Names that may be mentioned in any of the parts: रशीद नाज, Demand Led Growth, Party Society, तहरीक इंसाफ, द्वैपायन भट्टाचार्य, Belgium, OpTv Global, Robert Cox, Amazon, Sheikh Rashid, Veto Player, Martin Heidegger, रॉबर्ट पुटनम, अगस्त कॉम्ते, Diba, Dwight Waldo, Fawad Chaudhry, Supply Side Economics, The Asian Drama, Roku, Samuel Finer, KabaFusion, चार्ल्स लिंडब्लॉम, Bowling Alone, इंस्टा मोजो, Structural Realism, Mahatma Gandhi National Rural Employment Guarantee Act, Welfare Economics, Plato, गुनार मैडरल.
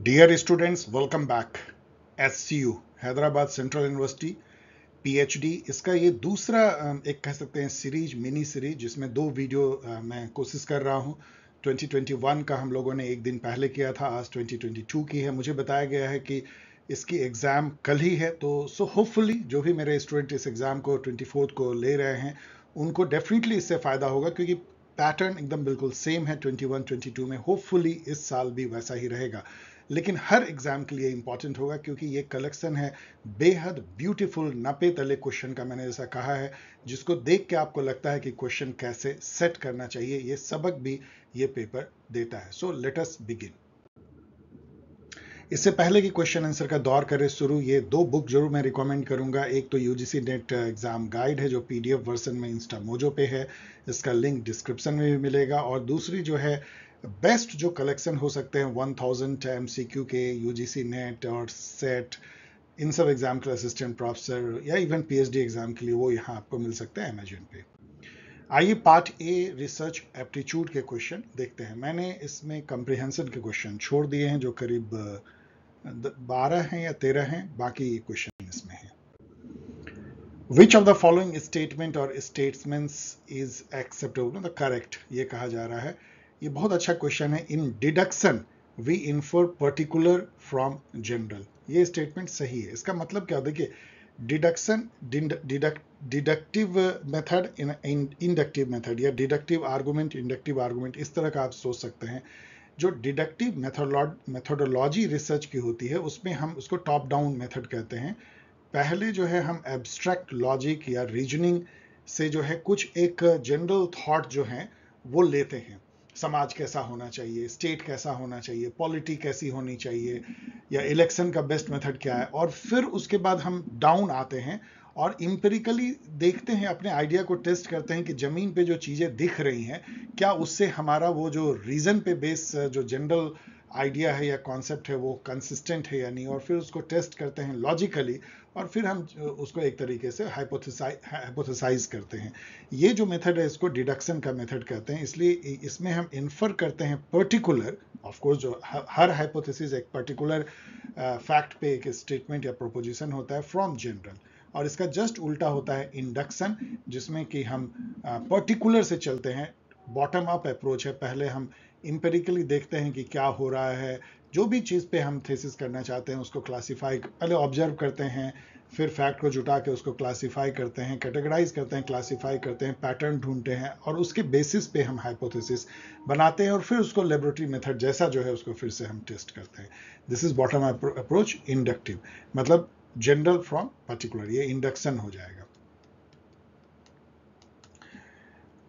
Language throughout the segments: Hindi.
Dear students, welcome back. SCU Hyderabad central university PhD, इसका ये दूसरा एक कह सकते हैं सीरीज, मिनी सीरीज, जिसमें दो वीडियो मैं कोशिश कर रहा हूँ. 2021 का हम लोगों ने एक दिन पहले किया था, आज 2022 की है. मुझे बताया गया है कि इसकी एग्ज़ाम कल ही है, तो सो होपफुली जो भी मेरे स्टूडेंट इस एग्ज़ाम को 24 को ले रहे हैं उनको डेफिनेटली इससे फ़ायदा होगा, क्योंकि पैटर्न एकदम बिल्कुल सेम है 21-22 में. होपफुली इस साल भी वैसा ही रहेगा, लेकिन हर एग्ज़ाम के लिए इम्पॉर्टेंट होगा, क्योंकि ये कलेक्शन है बेहद ब्यूटीफुल नपे तले क्वेश्चन का. मैंने जैसा कहा है, जिसको देख के आपको लगता है कि क्वेश्चन कैसे सेट करना चाहिए, ये सबक भी ये पेपर देता है. So let us begin. इससे पहले कि क्वेश्चन आंसर का दौर करें शुरू, ये दो बुक जरूर मैं रिकमेंड करूंगा. एक तो यूजीसी नेट एग्ज़ाम गाइड है, जो PDF वर्जन में इंस्टा मोजो पे है, इसका लिंक डिस्क्रिप्शन में भी मिलेगा. और दूसरी जो है बेस्ट जो कलेक्शन हो सकते हैं 1000 MCQ के, UGC नेट और सेट, इन सब एग्ज़ाम के असिस्टेंट प्रोफेसर या इवन PhD एग्ज़ाम के लिए, वो यहाँ आपको मिल सकते हैं Amazon पे. आइए पार्ट ए रिसर्च एप्टीट्यूड के क्वेश्चन देखते हैं. मैंने इसमें कंप्रिहेंशन के क्वेश्चन छोड़ दिए हैं, जो करीब 12 हैं या 13 हैं, बाकी क्वेश्चन इसमें हैं. Which of the following statement or statements is acceptable, मतलब करेक्ट, ये कहा जा रहा है. ये बहुत अच्छा क्वेश्चन है. In deduction we infer particular from general, ये स्टेटमेंट सही है. इसका मतलब क्या, देखिए, deduction deductive method inductive method, या डिडक्टिव आर्गूमेंट इंडक्टिव आर्गूमेंट, इस तरह का आप सोच सकते हैं. जो डिडक्टिव मेथोडोलॉजी रिसर्च की होती है, उसमें हम उसको टॉप डाउन मेथड कहते हैं. पहले जो है हम एब्स्ट्रैक्ट लॉजिक या रीजनिंग से जो है कुछ एक जनरल थॉट जो है वो लेते हैं. समाज कैसा होना चाहिए, स्टेट कैसा होना चाहिए, पॉलिटी कैसी होनी चाहिए, या इलेक्शन का बेस्ट मेथड क्या है, और फिर उसके बाद हम डाउन आते हैं और एम्पिरिकली देखते हैं, अपने आइडिया को टेस्ट करते हैं कि ज़मीन पे जो चीज़ें दिख रही हैं, क्या उससे हमारा वो जो रीज़न पे बेस जो जनरल आइडिया है या कॉन्सेप्ट है वो कंसिस्टेंट है या नहीं, और फिर उसको टेस्ट करते हैं लॉजिकली, और फिर हम उसको एक तरीके से हाइपोथेसाइज करते हैं. ये जो मेथड है इसको डिडक्शन का मेथड कहते हैं. इसलिए इसमें हम इन्फर करते हैं पर्टिकुलर, ऑफ कोर्स जो हर हाइपोथेसिस एक पर्टिकुलर फैक्ट पे एक स्टेटमेंट या प्रोपोजिशन होता है, फ्रॉम जनरल. और इसका जस्ट उल्टा होता है इंडक्शन, जिसमें कि हम पर्टिकुलर से चलते हैं. बॉटम अप अप्रोच है, पहले हम एम्पिरिकली देखते हैं कि क्या हो रहा है, जो भी चीज़ पे हम थीसिस करना चाहते हैं उसको क्लासिफाई, पहले ऑब्जर्व करते हैं, फिर फैक्ट को जुटा के उसको क्लासिफाई करते हैं, कैटेगराइज करते हैं, क्लासिफाई करते हैं, पैटर्न ढूंढते हैं, और उसके बेसिस पे हम हाइपोथेसिस बनाते हैं, और फिर उसको लेबोरेटरी मेथड जैसा जो है उसको फिर से हम टेस्ट करते हैं. This is bottom up approach inductive, मतलब जनरल फ्रॉम पर्टिकुलर, ये इंडक्शन हो जाएगा.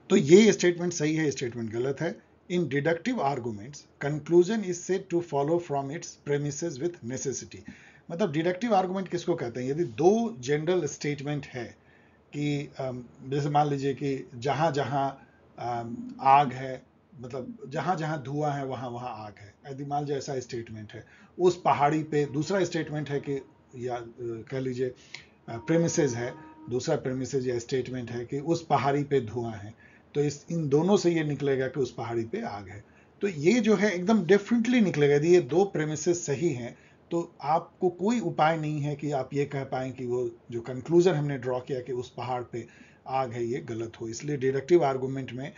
तो ये स्टेटमेंट सही है, स्टेटमेंट गलत है. In deductive arguments, conclusion is said to follow from its premises with necessity. मतलब deductive argument किसको कहते हैं, यदि दो general statement है कि जैसे मान लीजिए कि जहाँ जहाँ आग है, मतलब जहाँ जहाँ धुआं है वहाँ वहाँ आग है, यदि मान लीजिए ऐसा statement है, उस पहाड़ी पे दूसरा statement है कि, या कह लीजिए premises है, दूसरा premises या statement है कि उस पहाड़ी पे धुआं है, तो इस इन दोनों से ये निकलेगा कि उस पहाड़ी पे आग है. तो ये जो है एकदम डिफरेंटली निकलेगा. यदि ये दो प्रेमिसेस सही हैं तो आपको कोई उपाय नहीं है कि आप ये कह पाएं कि वो जो कंक्लूजन हमने ड्रॉ किया कि उस पहाड़ पे आग है, ये गलत हो. इसलिए डिडक्टिव आर्गूमेंट में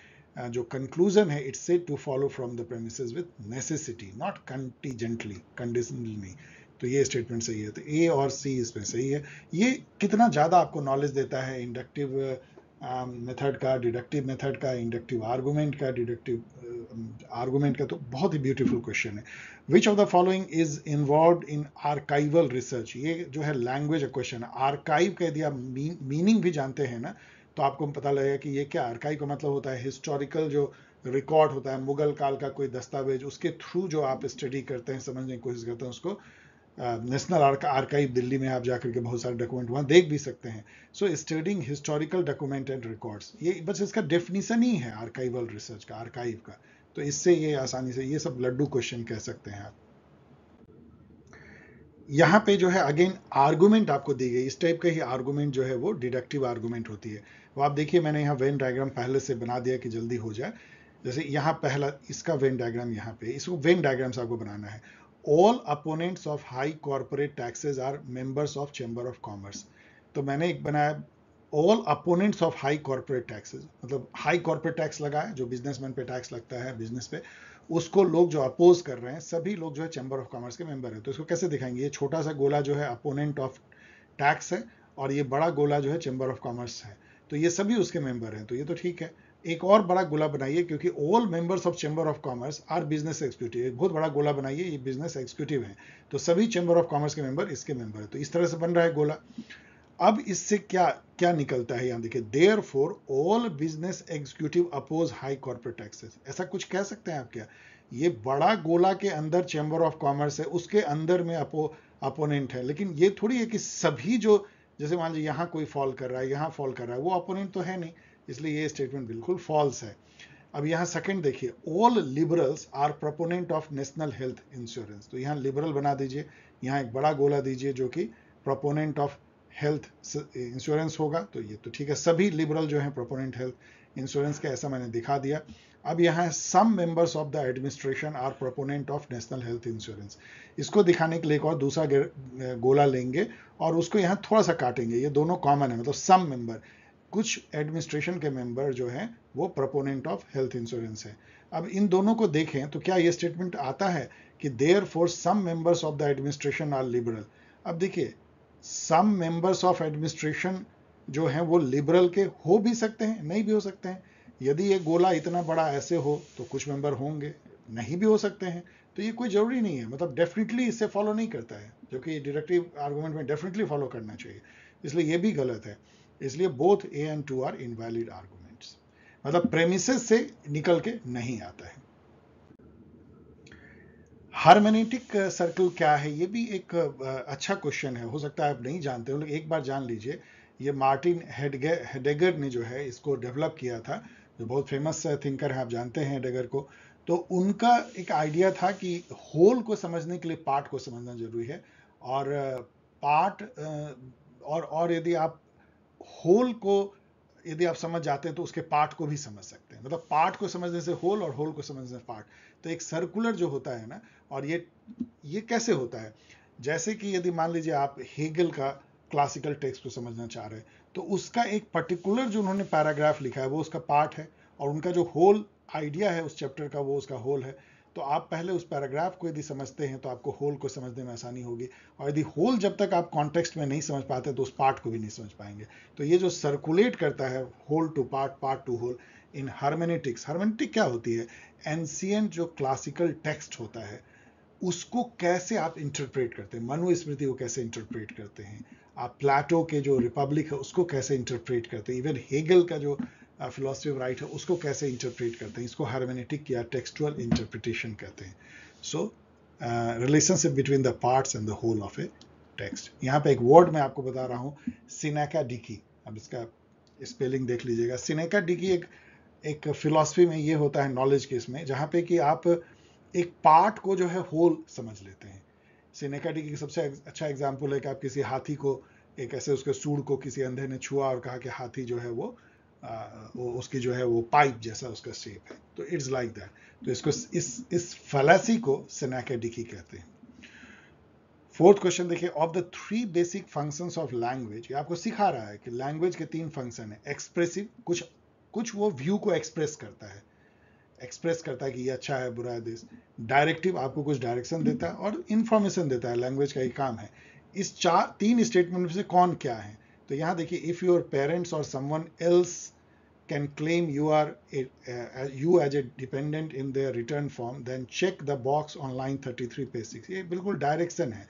जो कंक्लूजन है, it's said to follow from the premises with necessity, not contingently, conditionally नहीं. तो ये स्टेटमेंट सही है. तो ए और सी इसमें सही है. ये कितना ज़्यादा आपको नॉलेज देता है इंडक्टिव मेथड का, डिडक्टिव मेथड का, इंडक्टिव आर्गूमेंट का, डिडक्टिव आर्गूमेंट का, तो बहुत ही ब्यूटीफुल क्वेश्चन है. Which of the following is involve in archival research, ये जो है लैंग्वेज क्वेश्चन है. आर्काइव का यदि आप मीनिंग भी जानते हैं ना, तो आपको पता लगेगा कि ये क्या, आर्काइव का मतलब होता है हिस्टोरिकल जो रिकॉर्ड होता है, मुगल काल का कोई दस्तावेज, उसके थ्रू जो आप स्टडी करते हैं, समझने की कोशिश करते हैं, उसको नेशनल आर्काइव दिल्ली में आप जाकर के बहुत सारे डॉक्यूमेंट वहाँ देख भी सकते हैं. So studying historical document and records, ये बस इसका डेफिनेशन ही है आर्काइवल रिसर्च का, आर्काइव का. तो इससे ये आसानी से ये सब लड्डू क्वेश्चन कह सकते हैं आप. यहाँ पे जो है अगेन आर्गूमेंट आपको दी गई, इस टाइप का ही आर्गूमेंट जो है वो डिडक्टिव आर्गूमेंट होती है. वो आप देखिए, मैंने यहाँ वेन डायग्राम पहले से बना दिया कि जल्दी हो जाए. जैसे यहाँ पहला, इसका वेन डायग्राम यहाँ पे, इसको वेन डायग्राम से आपको बनाना है, all opponents of high corporate taxes are members of Chamber of Commerce. तो मैंने एक बनाया all opponents of high corporate taxes, मतलब high corporate tax लगा है जो businessman पे tax लगता है business पे, उसको लोग जो अपोज कर रहे हैं सभी लोग जो है चैम्बर ऑफ कॉमर्स के मेंबर हैं। तो इसको कैसे दिखाएंगे, ये छोटा सा गोला जो है अपोनेंट ऑफ टैक्स है और ये बड़ा गोला जो है चैम्बर ऑफ कॉमर्स है, तो ये सभी उसके मेंबर हैं, तो ये तो ठीक है। एक और बड़ा गोला बनाइए क्योंकि all members of chamber of commerce are business executive, एक बहुत बड़ा गोला बनाइए, ये बिजनेस एग्जीक्यूटिव है तो सभी चैम्बर ऑफ कॉमर्स के मेंबर इसके मेंबर है, तो इस तरह से बन रहा है गोला। अब इससे क्या क्या निकलता है, यहाँ देखिए, therefore all business executive oppose high corporate taxes, ऐसा कुछ कह सकते हैं आप क्या? ये बड़ा गोला के अंदर चैम्बर ऑफ कॉमर्स है, उसके अंदर में अपोनेंट है, लेकिन ये थोड़ी है कि सभी जो, जैसे मान लीजिए यहाँ कोई फॉल कर रहा है, यहाँ फॉल कर रहा है, वो अपोनेंट तो है नहीं, इसलिए ये स्टेटमेंट बिल्कुल फॉल्स है। अब यहाँ सेकंड देखिए, all liberals are proponent of national health insurance, तो यहाँ लिबरल बना दीजिए, यहाँ एक बड़ा गोला दीजिए जो कि प्रोपोनेंट ऑफ हेल्थ इंश्योरेंस होगा, तो ये तो ठीक है, सभी लिबरल जो हैं प्रोपोनेंट हेल्थ इंश्योरेंस के, ऐसा मैंने दिखा दिया। अब यहाँ some members of the administration are proponent of national health insurance, इसको दिखाने के लिए एक और दूसरा गोला लेंगे और उसको यहाँ थोड़ा सा काटेंगे, ये दोनों कॉमन है, मतलब सम मेंबर, कुछ एडमिनिस्ट्रेशन के मेंबर जो हैं वो प्रोपोनेंट ऑफ हेल्थ इंश्योरेंस है। अब इन दोनों को देखें तो क्या ये स्टेटमेंट आता है कि there for some members of the administration are liberal, अब देखिए सम मेंबर्स ऑफ एडमिनिस्ट्रेशन जो हैं वो लिबरल के हो भी सकते हैं, नहीं भी हो सकते हैं, यदि ये गोला इतना बड़ा ऐसे हो तो कुछ मेंबर होंगे, नहीं भी हो सकते हैं, तो ये कोई जरूरी नहीं है, मतलब डेफिनेटली इससे फॉलो नहीं करता है, जो कि डिडक्टिव आर्गूमेंट में डेफिनेटली फॉलो करना चाहिए, इसलिए ये भी गलत है, इसलिए both A and two are invalid arguments, मतलब प्रेमिसेस से निकल के नहीं आता है। हार्मेनेटिक सर्कल क्या है, ये भी एक अच्छा क्वेश्चन है, हो सकता है आप नहीं जानते हो, लेकिन एक बार जान लीजिए। ये मार्टिन हेडेगर ने जो है इसको डेवलप किया था, जो बहुत फेमस थिंकर है, आप जानते हैं हेडेगर को, तो उनका एक आइडिया था कि होल को समझने के लिए पार्ट को समझना जरूरी है, और पार्ट और यदि आप होल को यदि आप समझ जाते हैं तो उसके पार्ट को भी समझ सकते हैं, मतलब पार्ट को समझने से होल और होल को समझने से पार्ट, तो एक सर्कुलर जो होता है ना, और ये कैसे होता है, जैसे कि यदि मान लीजिए आप हेगल का क्लासिकल टेक्स्ट को समझना चाह रहे हैं तो उसका एक पर्टिकुलर जो उन्होंने पैराग्राफ लिखा है वो उसका पार्ट है, और उनका जो होल आइडिया है उस चैप्टर का वो उसका होल है, तो आप पहले उस पैराग्राफ को यदि समझते हैं तो आपको होल को समझने में आसानी होगी, और यदि होल जब तक आप कॉन्टेक्स्ट में नहीं समझ पाते तो उस पार्ट को भी नहीं समझ पाएंगे। तो ये जो सर्कुलेट करता है whole to part, part to whole in hermeneutics, hermeneutic क्या होती है, एंशिएंट जो क्लासिकल टेक्स्ट होता है उसको कैसे आप इंटरप्रेट करते हैं, मनुस्मृति को कैसे इंटरप्रेट करते हैं, आप प्लेटो के जो रिपब्लिक है उसको कैसे इंटरप्रेट करते हैं, इवन हेगल का जो फिलॉसफी ऑफ राइट है उसको कैसे इंटरप्रेट करते हैं, इसको हार्मेनेटिक या टेक्सचुअल इंटरप्रिटेशन कहते हैं। So relationship between the parts and the whole of a text. यहाँ पे एक वर्ड मैं आपको बता रहा हूँ, सिनेकाडिकी, अब इसका स्पेलिंग देख लीजिएगा। सिनेकाडिकी एक फिलॉसफी में ये होता है नॉलेज केस में, जहाँ पे कि आप एक पार्ट को जो है होल समझ लेते हैं। सिनेकाडिकी की सबसे अच्छा एग्जाम्पल है कि आप किसी हाथी को एक ऐसे उसके सूंड को किसी अंधे ने छुआ और कहा कि हाथी जो है वो उसकी जो है वो पाइप जैसा उसका शेप है, तो इट्स लाइक दैट। तो इसको इस फैलासी को सिनेकाडिकी कहते हैं। फोर्थ क्वेश्चन देखिए, of the three basic functions of language, ये आपको सिखा रहा है कि लैंग्वेज के तीन फंक्शन है। एक्सप्रेसिव, कुछ वो व्यू को एक्सप्रेस करता है कि ये अच्छा है बुरा है दिस। डायरेक्टिव, आपको कुछ डायरेक्शन देता है, और इंफॉर्मेशन देता है, लैंग्वेज का ही काम है। इस तीन स्टेटमेंट में से कौन क्या है, तो यहाँ देखिए, इफ योर पेरेंट्स और someone else can claim you as a dependent in their return form then check the box on line 33 page 6, ये बिल्कुल डायरेक्शन है।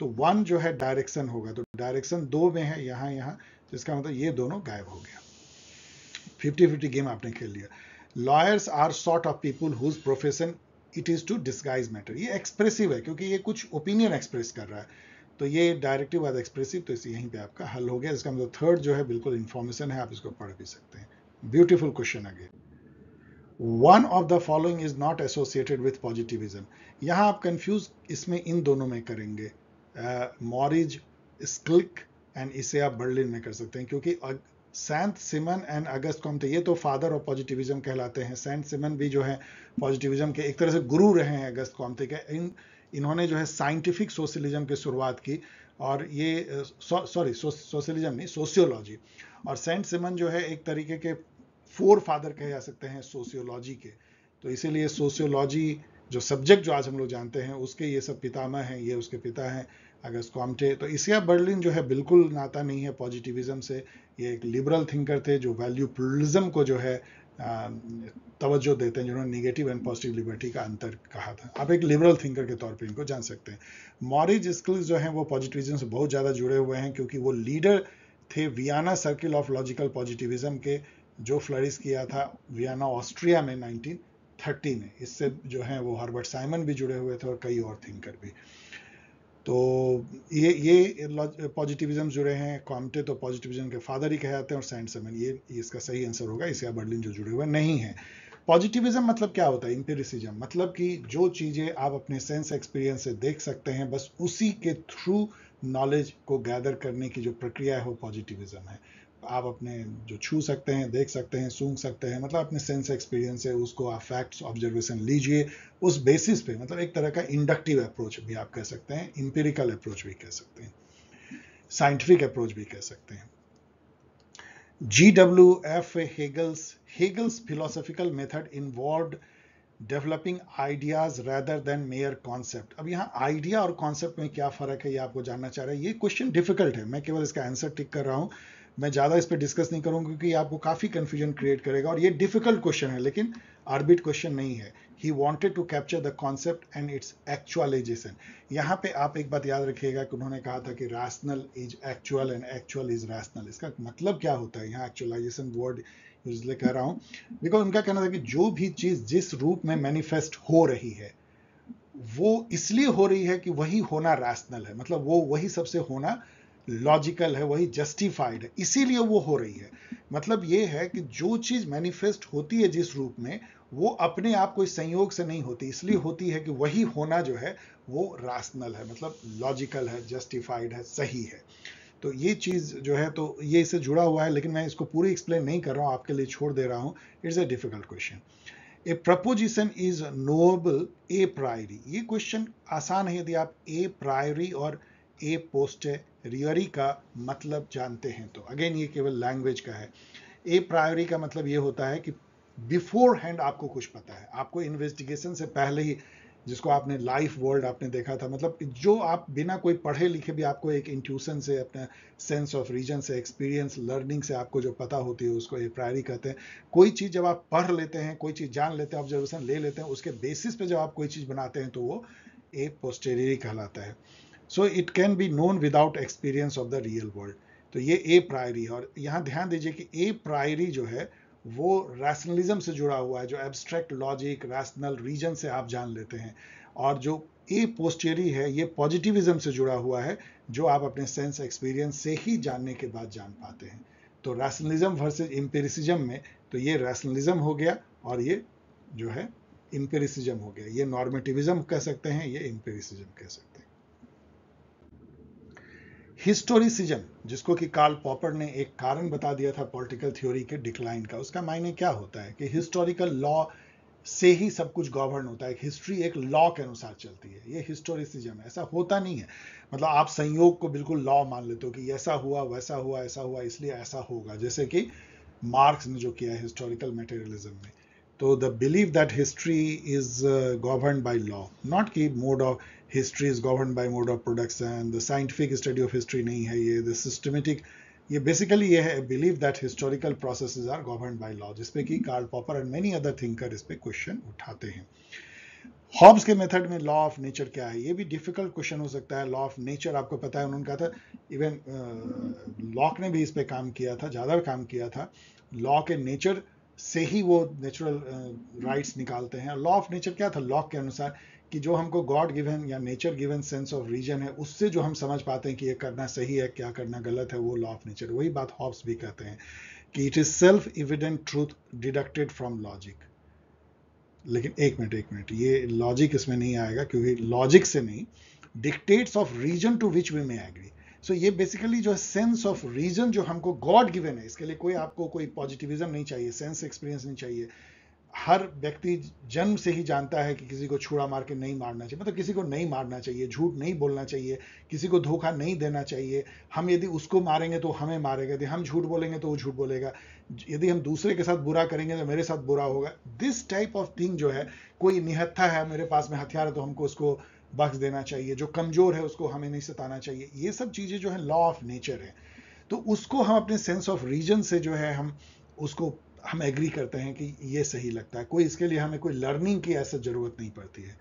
तो वन जो है डायरेक्शन होगा, तो डायरेक्शन दो में है यहाँ, तो इसका मतलब ये दोनों गायब हो गया। 50-50 गेम आपने खेल लिया। Lawyers are sort of people whose profession it is to disguise matter, ये एक्सप्रेसिव है क्योंकि ये कुछ ओपिनियन एक्सप्रेस कर रहा है, तो ये डायरेक्टिव एज एक्सप्रेसिव, तो इसे यहीं पे आपका हल हो गया। इसका मतलब थर्ड जो है बिल्कुल इन्फॉर्मेशन है, आप इसको पढ़ भी सकते हैं। Beautiful question again, one of the following is not associated with positivism, यहाँ आप कंफ्यूज इसमें इन दोनों में करेंगे, Moritz Schlick and Isaiah Berlin में कर सकते हैं, क्योंकि सेंट सिमन एंड अगस्त कॉम्ते ये तो फादर ऑफ पॉजिटिविज्म कहलाते हैं। सेंट सिमन भी जो है पॉजिटिविज्म के एक तरह से गुरु रहे हैं अगस्त कॉम्ते के। इन इन्होंने जो है साइंटिफिक सोशलिज्म की शुरुआत की और ये सोशलिज्म नहीं, सोशियोलॉजी। और सेंट सिमन जो है एक तरीके के फोर फादर कहे जा सकते हैं सोशियोलॉजी के, तो इसीलिए सोशियोलॉजी जो सब्जेक्ट जो आज हम लोग जानते हैं उसके ये सब पितामह हैं, ये उसके पिता हैं अगस्त कॉम्टे। तो आइज़ाया बर्लिन जो है बिल्कुल नाता नहीं है पॉजिटिविज्म से, ये एक लिबरल थिंकर थे जो वैल्यू प्लुरलिज्म को जो है तवज्जो देते हैं, जिन्होंने नेगेटिव एंड पॉजिटिव लिबर्टी का अंतर कहा था। आप एक लिबरल थिंकर के तौर पे इनको जान सकते हैं। मॉरिज स्किल्स जो हैं वो पॉजिटिविज्म से बहुत ज़्यादा जुड़े हुए हैं क्योंकि वो लीडर थे Vienna circle of logical positivism के, जो फ्लरिश किया था वियना ऑस्ट्रिया में 1930 में। इससे जो है वो हर्बर्ट साइमन भी जुड़े हुए थे और कई और थिंकर भी। तो ये पॉजिटिविज्म जुड़े हैं। कॉम्टे तो पॉजिटिविज्म के फादर ही कहे जाते हैं और सेंट सिमन ये इसका सही आंसर होगा। आइज़ाया बर्लिन जो जुड़े हुए नहीं हैं। पॉजिटिविज्म मतलब क्या होता है? एम्पिरिसिज्म मतलब कि जो चीज़ें आप अपने सेंस एक्सपीरियंस से देख सकते हैं, बस उसी के थ्रू नॉलेज को गैदर करने की जो प्रक्रिया है वो पॉजिटिविज्म है। आप अपने जो छू सकते हैं, देख सकते हैं, सूंघ सकते हैं, मतलब अपने सेंस एक्सपीरियंस है उसको आप फैक्ट्स ऑब्जर्वेशन लीजिए, उस बेसिस पे, मतलब एक तरह का इंडक्टिव अप्रोच भी आप कह सकते हैं, इंपेरिकल अप्रोच भी कह सकते हैं, साइंटिफिक अप्रोच भी कह सकते हैं। GWF Hegel's philosophical method involved developing ideas rather than mere concept. अब यहाँ आइडिया और कॉन्सेप्ट में क्या फर्क है ये आपको जानना चाह रहे हैं। ये क्वेश्चन डिफिकल्ट है, मैं केवल इसका आंसर टिक कर रहा हूँ, मैं ज़्यादा इस पर डिस्कस नहीं करूँगा क्योंकि आपको काफ़ी कन्फ्यूजन क्रिएट करेगा और ये डिफिकल्ट क्वेश्चन है, लेकिन आर्बिट क्वेश्चन नहीं है। He wanted to capture the concept and its actualisation. यहाँ पे आप एक बात याद रखिएगा कि उन्होंने कहा था कि rational is actual and actual is rational. इसका मतलब क्या होता है? यहाँ एक्चुअलाइजेशन वर्ड इसलिए कह रहा हूँ बिकॉज उनका कहना था कि जो भी चीज़ जिस रूप में मैनिफेस्ट हो रही है वो इसलिए हो रही है कि वही होना रैशनल है, मतलब वो वही सबसे होना लॉजिकल है, वही जस्टिफाइड है, इसीलिए वो हो रही है। मतलब ये है कि जो चीज़ मैनिफेस्ट होती है जिस रूप में, वो अपने आप कोई संयोग से नहीं होती, इसलिए होती है कि वही होना जो है वो रैशनल है, मतलब लॉजिकल है, जस्टिफाइड है, सही है। तो ये चीज़ जो है, तो ये इससे जुड़ा हुआ है, लेकिन मैं इसको पूरी एक्सप्लेन नहीं कर रहा हूँ, आपके लिए छोड़ दे रहा हूँ। It's a difficult question. A proposition is knowable a priori. ये क्वेश्चन आसान है यदि आप ए प्रायरी और ए पोस्टेरियरी का मतलब जानते हैं। तो अगेन ये केवल लैंग्वेज का है। ए प्रायरी का मतलब ये होता है कि बिफोर हैंड आपको कुछ पता है, आपको इन्वेस्टिगेशन से पहले ही, जिसको आपने लाइफ वर्ल्ड आपने देखा था, मतलब जो आप बिना कोई पढ़े लिखे भी आपको एक इंट्यूशन से, अपने सेंस ऑफ रीजन से, एक्सपीरियंस, लर्निंग से आपको जो पता होती है उसको ए प्रायरी कहते हैं। कोई चीज़ जब आप पढ़ लेते हैं, कोई चीज़ जान लेते हैं, ऑब्जर्वेशन ले लेते हैं, उसके बेसिस पे जब आप कोई चीज़ बनाते हैं तो वो ए पोस्टेरियरी कहलाता है। So it can be known without experience of the real world. तो ये ए प्रायरी है। और यहाँ ध्यान दीजिए कि ए प्रायरी जो है वो रैशनलिज्म से जुड़ा हुआ है, जो एब्स्ट्रैक्ट लॉजिक, रैशनल रीजन से आप जान लेते हैं। और जो ए पोस्टेरी है ये पॉजिटिविज्म से जुड़ा हुआ है, जो आप अपने सेंस एक्सपीरियंस से ही जानने के बाद जान पाते हैं। तो रैशनलिज्म वर्सेज एम्पिरिसिज्म में, तो ये रैशनलिज्म हो गया और ये जो है एम्पिरिसिज्म हो गया। ये नॉर्मेटिविज्म कह सकते हैं, ये एम्पिरिसिज्म कह सकते हैं। हिस्टोरिसिज्म, जिसको कि कार्ल पॉपर ने एक कारण बता दिया था पॉलिटिकल थ्योरी के डिक्लाइन का, उसका मायने क्या होता है कि हिस्टोरिकल लॉ से ही सब कुछ गवर्न होता है, हिस्ट्री एक लॉ के अनुसार चलती है, ये हिस्टोरिसिज्म है। ऐसा होता नहीं है, मतलब आप संयोग को बिल्कुल लॉ मान लेते हो कि ऐसा हुआ, वैसा हुआ, ऐसा हुआ, इसलिए ऐसा होगा, जैसे कि मार्क्स ने जो किया है हिस्टोरिकल मटेरियलिज्म में। तो the believe that history is govern by law, not कि mode of history is govern by mode of production, the scientific study of history नहीं है ये, द सिस्टमेटिक, ये बेसिकली ये है believe that historical processes are govern by law, जिसपे कि Karl Popper and many other thinker इस पे क्वेश्चन उठाते हैं। हॉब्स के मेथड में लॉ ऑफ नेचर क्या है, ये भी डिफिकल्ट क्वेश्चन हो सकता है। लॉ ऑफ नेचर आपको पता है, उन्होंने कहा था, इवन लॉक ने भी इस पर काम किया था, ज़्यादा काम किया था, लॉ के नेचर से ही वो नेचुरल राइट्स निकालते हैं। लॉ ऑफ नेचर क्या था? लॉक के अनुसार कि जो हमको गॉड गिवन या nature given sense of reason है, उससे जो हम समझ पाते हैं कि ये करना सही है, क्या करना गलत है, वो लॉ ऑफ नेचर। वही बात हॉब्स भी कहते हैं कि it is self evident truth deducted from logic. लेकिन एक मिनट, ये लॉजिक इसमें नहीं आएगा क्योंकि लॉजिक से नहीं, dictates of reason to which we may agree. So ये बेसिकली जो सेंस ऑफ रीजन जो हमको गॉड गिवन है, इसके लिए कोई आपको कोई पॉजिटिविज्म नहीं चाहिए, सेंस एक्सपीरियंस नहीं चाहिए, हर व्यक्ति जन्म से ही जानता है कि किसी को छुरा मार के नहीं मारना चाहिए, मतलब किसी को नहीं मारना चाहिए, झूठ नहीं बोलना चाहिए, किसी को धोखा नहीं देना चाहिए। हम यदि उसको मारेंगे तो हमें मारेगा, यदि हम झूठ बोलेंगे तो वो झूठ बोलेगा, यदि हम दूसरे के साथ बुरा करेंगे तो मेरे साथ बुरा होगा। दिस टाइप ऑफ थिंग जो है, कोई निहत्था है मेरे पास में हथियार है तो हमको उसको बख्श देना चाहिए, जो कमज़ोर है उसको हमें नहीं सताना चाहिए, ये सब चीज़ें जो है लॉ ऑफ नेचर है। तो उसको हम अपने सेंस ऑफ रीजन से जो है हम एग्री करते हैं कि ये सही लगता है, कोई इसके लिए हमें कोई लर्निंग की ऐसा ज़रूरत नहीं पड़ती है।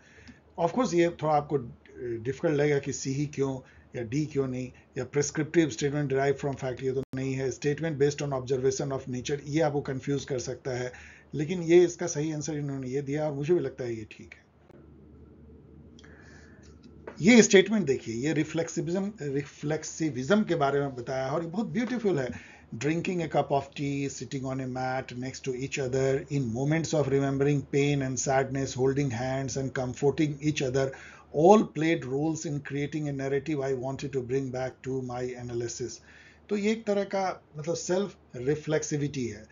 ऑफकोर्स ये थोड़ा आपको डिफिकल्ट लगेगा कि सी ही क्यों या डी क्यों नहीं, या prescriptive statement derive from fact ये तो नहीं है, statement based on observation of nature ये आपको कन्फ्यूज़ कर सकता है, लेकिन ये इसका सही आंसर इन्होंने ये दिया और मुझे भी लगता है ये ठीक है। ये स्टेटमेंट देखिए, ये रिफ्लेक्सिविज्म के बारे में बताया और ये बहुत ब्यूटीफुल है। Drinking a cup of tea, sitting on a mat next to each other, in moments of remembering pain and sadness, holding hands and comforting each other, all played roles in creating a narrative I wanted to bring back to my analysis. तो ये एक तरह का मतलब सेल्फ रिफ्लेक्सिविटी है,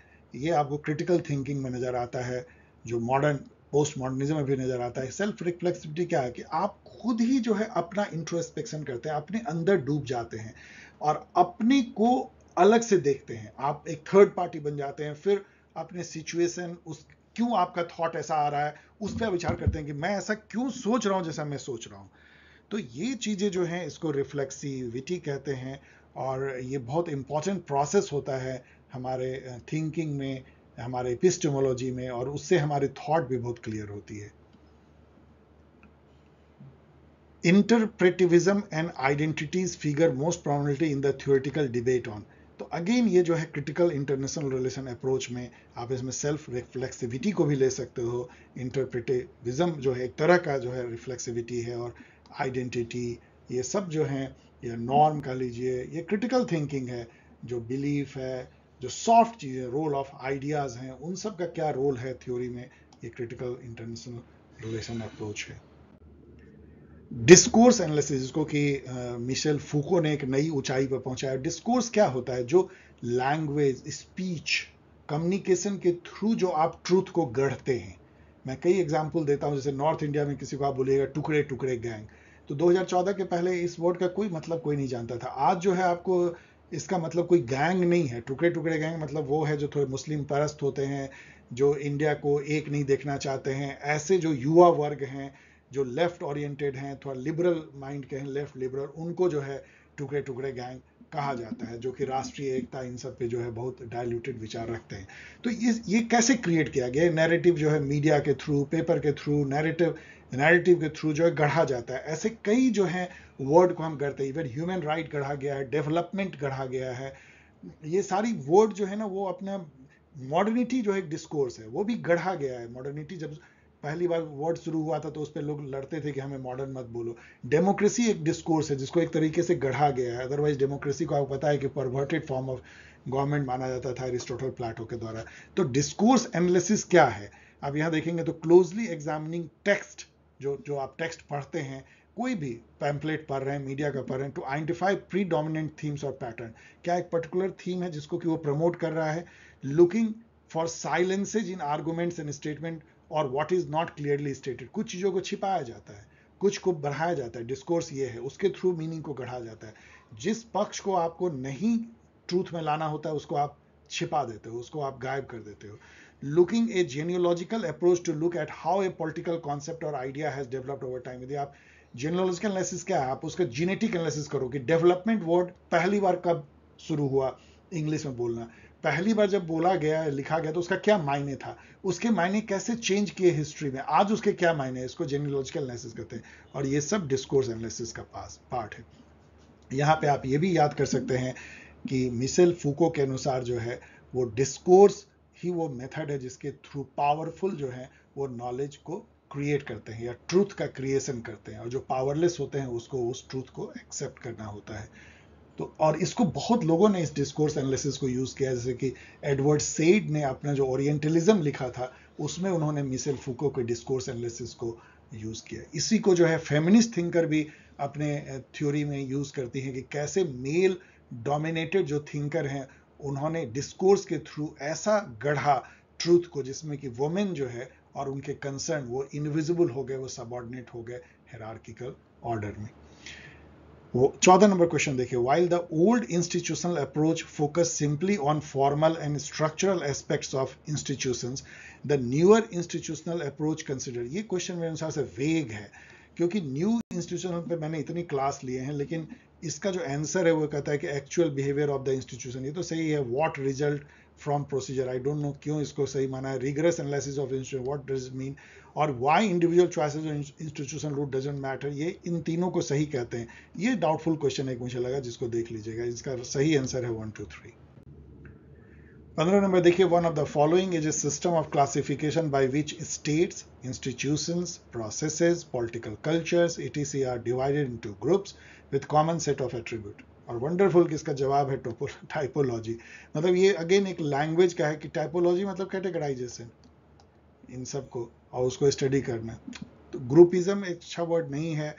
ये आपको क्रिटिकल थिंकिंग में नज़र आता है, जो मॉडर्न पोस्ट मॉडर्निज्म में भी नज़र आता है। सेल्फ रिफ्लेक्सिविटी क्या है कि आप खुद ही जो है अपना इंट्रोस्पेक्शन करते हैं, अपने अंदर डूब जाते हैं और अपने को अलग से देखते हैं, आप एक थर्ड पार्टी बन जाते हैं, फिर अपने सिचुएशन उस क्यों आपका थॉट ऐसा आ रहा है उस पर विचार करते हैं कि मैं ऐसा क्यों सोच रहा हूँ जैसा मैं सोच रहा हूँ। तो ये चीज़ें जो हैं इसको रिफ्लेक्सिविटी कहते हैं और ये बहुत इम्पॉर्टेंट प्रोसेस होता है हमारे थिंकिंग में, हमारे एपिस्टेमोलॉजी में, और उससे हमारे थॉट भी बहुत क्लियर होती है। Interpretivism and identities figure most prominently in the theoretical debate on. तो अगेन ये जो है क्रिटिकल इंटरनेशनल रिलेशन अप्रोच में आप इसमें सेल्फ रिफ्लेक्सिविटी को भी ले सकते हो। इंटरप्रेटिविज्म जो है एक तरह का जो है रिफ्लेक्सिविटी है और आइडेंटिटी ये सब जो है ये नॉर्म कह लीजिए, ये क्रिटिकल थिंकिंग है, जो बिलीफ है, जो सॉफ्ट चीज़ें रोल ऑफ आइडियाज़ हैं, उन सब का क्या रोल है थ्योरी में, ये क्रिटिकल इंटरनेशनल रिलेशन अप्रोच है। डिस्कोर्स एनालिसिस, जिसको कि मिशेल फूको ने एक नई ऊंचाई पर पहुंचाया। डिस्कोर्स क्या होता है, जो लैंग्वेज स्पीच कम्युनिकेशन के थ्रू जो आप ट्रूथ को गढ़ते हैं। मैं कई एग्जांपल देता हूं, जैसे नॉर्थ इंडिया में किसी को आप बोलिएगा टुकड़े टुकड़े गैंग, तो 2014 के पहले इस वर्ड का कोई मतलब कोई नहीं जानता था। आज जो है आपको इसका मतलब कोई गैंग नहीं है, टुकड़े टुकड़े गैंग मतलब वो है जो थोड़े मुस्लिम परस्त होते हैं, जो इंडिया को एक नहीं देखना चाहते हैं, ऐसे जो युवा वर्ग हैं जो लेफ्ट ओरिएंटेड हैं, थोड़ा लिबरल माइंड के हैं, लेफ्ट लिबरल, उनको जो है टुकड़े टुकड़े गैंग कहा जाता है, जो कि राष्ट्रीय एकता इन सब पे जो है बहुत डाइल्यूटेड विचार रखते हैं। तो ये कैसे क्रिएट किया गया, नैरेटिव जो है मीडिया के थ्रू, पेपर के थ्रू, नैरेटिव के थ्रू जो है गढ़ा जाता है। ऐसे कई जो है वर्ड को हम गढ़ते हैं, इवन ह्यूमन राइट गढ़ा गया है, डेवलपमेंट गढ़ा गया है, ये सारी वर्ड जो है ना वो अपना मॉडर्निटी जो एक डिस्कोर्स है वो भी गढ़ा गया है। मॉडर्निटी जब पहली बार वर्ड शुरू हुआ था तो उस पर लोग लड़ते थे कि हमें मॉडर्न मत बोलो। डेमोक्रेसी एक डिस्कोर्स है जिसको एक तरीके से गढ़ा गया है, अदरवाइज डेमोक्रेसी को आपको पता है कि परवर्टेड फॉर्म ऑफ गवर्नमेंट माना जाता था एरिस्टोटल प्लेटो के द्वारा। तो डिस्कोर्स एनालिसिस क्या है, आप यहाँ देखेंगे तो क्लोजली एग्जामिनिंग टेक्स्ट, जो आप टेक्स्ट पढ़ते हैं, कोई भी पैम्पलेट पढ़ रहे हैं, मीडिया का पढ़ रहे हैं, टू आइडेंटिफाई प्रीडोमिनेंट थीम्स और पैटर्न। क्या एक पर्टिकुलर थीम है जिसको कि वो प्रमोट कर रहा है, looking for silences in arguments and statement, और what is not clearly stated. कुछ चीज़ों को छिपाया जाता है, कुछ को बढ़ाया जाता है, डिस्कोर्स ये है, उसके थ्रू मीनिंग को गढ़ा जाता है। जिस पक्ष को आपको नहीं ट्रूथ में लाना होता है उसको आप छिपा देते हो, उसको आप गायब कर देते हो। Looking a geological approach to look at how a political concept और idea has developed over time. यदि आप जियोलॉजिकल एनालिसिस क्या है, आप उसका जीनेटिक एनालिसिस करो कि डेवलपमेंट वर्ड पहली बार कब शुरू हुआ, इंग्लिश में बोलना पहली बार जब बोला गया, लिखा गया, तो उसका क्या मायने था, उसके मायने कैसे चेंज किए हिस्ट्री में, आज उसके क्या मायने हैं, इसको जेनियोलॉजिकल एनालिसिस कहते हैं। और ये सब डिस्कोर्स एनालिसिस का पार्ट है। यहाँ पे आप ये भी याद कर सकते हैं कि मिशेल फूको के अनुसार जो है वो डिस्कोर्स ही वो मेथड है जिसके थ्रू पावरफुल जो है वो नॉलेज को क्रिएट करते हैं या ट्रूथ का क्रिएशन करते हैं, और जो पावरलेस होते हैं उसको उस ट्रूथ को एक्सेप्ट करना होता है। तो और इसको बहुत लोगों ने इस डिस्कोर्स एनालिसिस को यूज़ किया, जैसे कि एडवर्ड सेड ने अपना जो ओरिएंटलिज्म लिखा था उसमें उन्होंने मिशेल फूको के डिस्कोर्स एनालिसिस को यूज़ किया। इसी को जो है फेमिनिस्ट थिंकर भी अपने थ्योरी में यूज़ करती हैं कि कैसे मेल डोमिनेटेड जो थिंकर हैं उन्होंने डिस्कोर्स के थ्रू ऐसा गढ़ा ट्रूथ को, जिसमें कि वोमेन जो है और उनके कंसर्न वो इनविजिबल हो गए, वो सबऑर्डिनेट हो गए हायरार्किकल ऑर्डर में। वो 14 नंबर क्वेश्चन देखिए, while the old institutional approach focus simply on formal and structural aspects of institutions, the newer institutional approach consider. ये क्वेश्चन मेरे अनुसार से वेग है, क्योंकि न्यू इंस्टीट्यूशन पे मैंने इतनी क्लास लिए हैं, लेकिन इसका जो आंसर है वो कहता है कि actual behaviour of the institution. ये तो सही है, what result from procedure, I don't know क्यों इसको सही माना है, regress analysis of institution, what does mean, और why individual choices institution root doesn't matter, ये इन तीनों को सही कहते हैं। ये डाउटफुल क्वेश्चन है मुझे लगा, जिसको देख लीजिएगा, इसका सही आंसर है 1, 2, 3। 15 नंबर देखिए, one of the following is a system of classification by which states, institutions, processes, political cultures, ATC are divided into groups with common set of attribute. और वंडरफुल किसका जवाब है, टाइपोलॉजी। मतलब ये अगेन एक लैंग्वेज का है कि टाइपोलॉजी मतलब कैटेगराइजेशन, इन सब को और उसको स्टडी करना। तो ग्रुपिज्म एक अच्छा वर्ड नहीं है,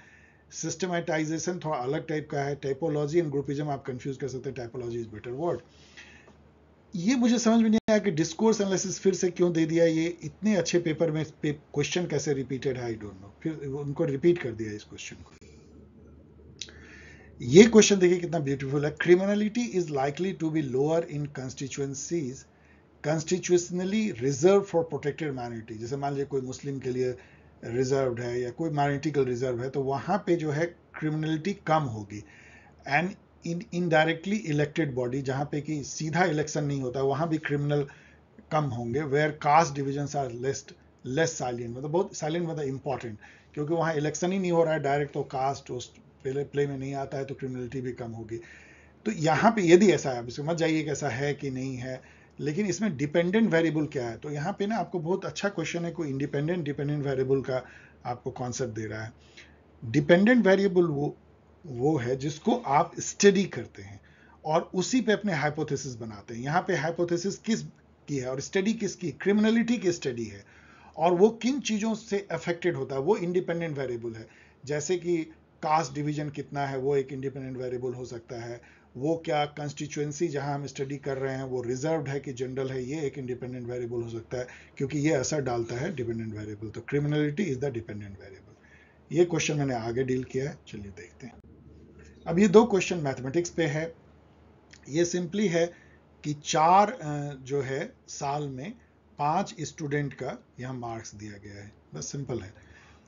सिस्टमेटाइजेशन थोड़ा अलग टाइप का है, टाइपोलॉजी एंड ग्रुपिज्म आप कंफ्यूज कर सकते हैं, टाइपोलॉजी इज बेटर वर्ड। ये मुझे समझ में नहीं आया कि डिस्कोर्स एनालिसिस फिर से क्यों दे दिया, ये इतने अच्छे पेपर में क्वेश्चन कैसे रिपीटेड है, आई डोंट नो, फिर उनको रिपीट कर दिया इस क्वेश्चन को। ये क्वेश्चन देखिए कितना ब्यूटीफुल है, criminality is likely to be lower in constituencies constitutionally reserve for protected minority. जैसे मान लीजिए कोई मुस्लिम के लिए रिजर्व है या कोई माइनॉरिटिकल रिजर्व है, तो वहां पे जो है क्रिमिनलिटी कम होगी। एंड इनडायरेक्टली इलेक्टेड बॉडी, जहां पे कि सीधा इलेक्शन नहीं होता, वहां भी क्रिमिनल कम होंगे। Where caste divisions are less silent, मतलब बहुत साइलेंट मतलब इंपॉर्टेंट, क्योंकि वहां इलेक्शन ही नहीं हो रहा है डायरेक्ट, तो कास्ट पहले प्ले में नहीं आता है, तो क्रिमिनलिटी भी कम होगी। तो यहाँ पे यदि ऐसा है, आप इसको मत जाइए कैसा है कि नहीं है, लेकिन इसमें डिपेंडेंट वेरिएबल क्या है, तो यहाँ पे ना आपको बहुत अच्छा क्वेश्चन है, कोई इंडिपेंडेंट डिपेंडेंट वेरिएबल का आपको कॉन्सेप्ट दे रहा है। डिपेंडेंट वेरिएबल वो है जिसको आप स्टडी करते हैं और उसी पे अपने हाइपोथेसिस बनाते हैं। यहाँ पे हाइपोथेसिस किस की है और स्टडी किसकी, क्रिमिनलिटी की स्टडी है, और वो किन चीज़ों से अफेक्टेड होता है, वो इंडिपेंडेंट वेरिएबल है। जैसे कि कास्ट डिवीजन कितना है, वो एक इंडिपेंडेंट वेरिएबल हो सकता है। वो क्या कंस्टिट्यूएंसी जहां हम स्टडी कर रहे हैं वो रिजर्व्ड है कि जनरल है, ये एक इंडिपेंडेंट वेरिएबल हो सकता है, क्योंकि ये असर डालता है डिपेंडेंट वेरिएबल। तो criminality is the dependent variable. ये क्वेश्चन मैंने आगे डील किया है, चलिए देखते हैं। अब ये दो क्वेश्चन मैथमेटिक्स पे है। ये सिंपली है कि 4 जो है साल में 5 स्टूडेंट का यहाँ मार्क्स दिया गया है, बस सिंपल है।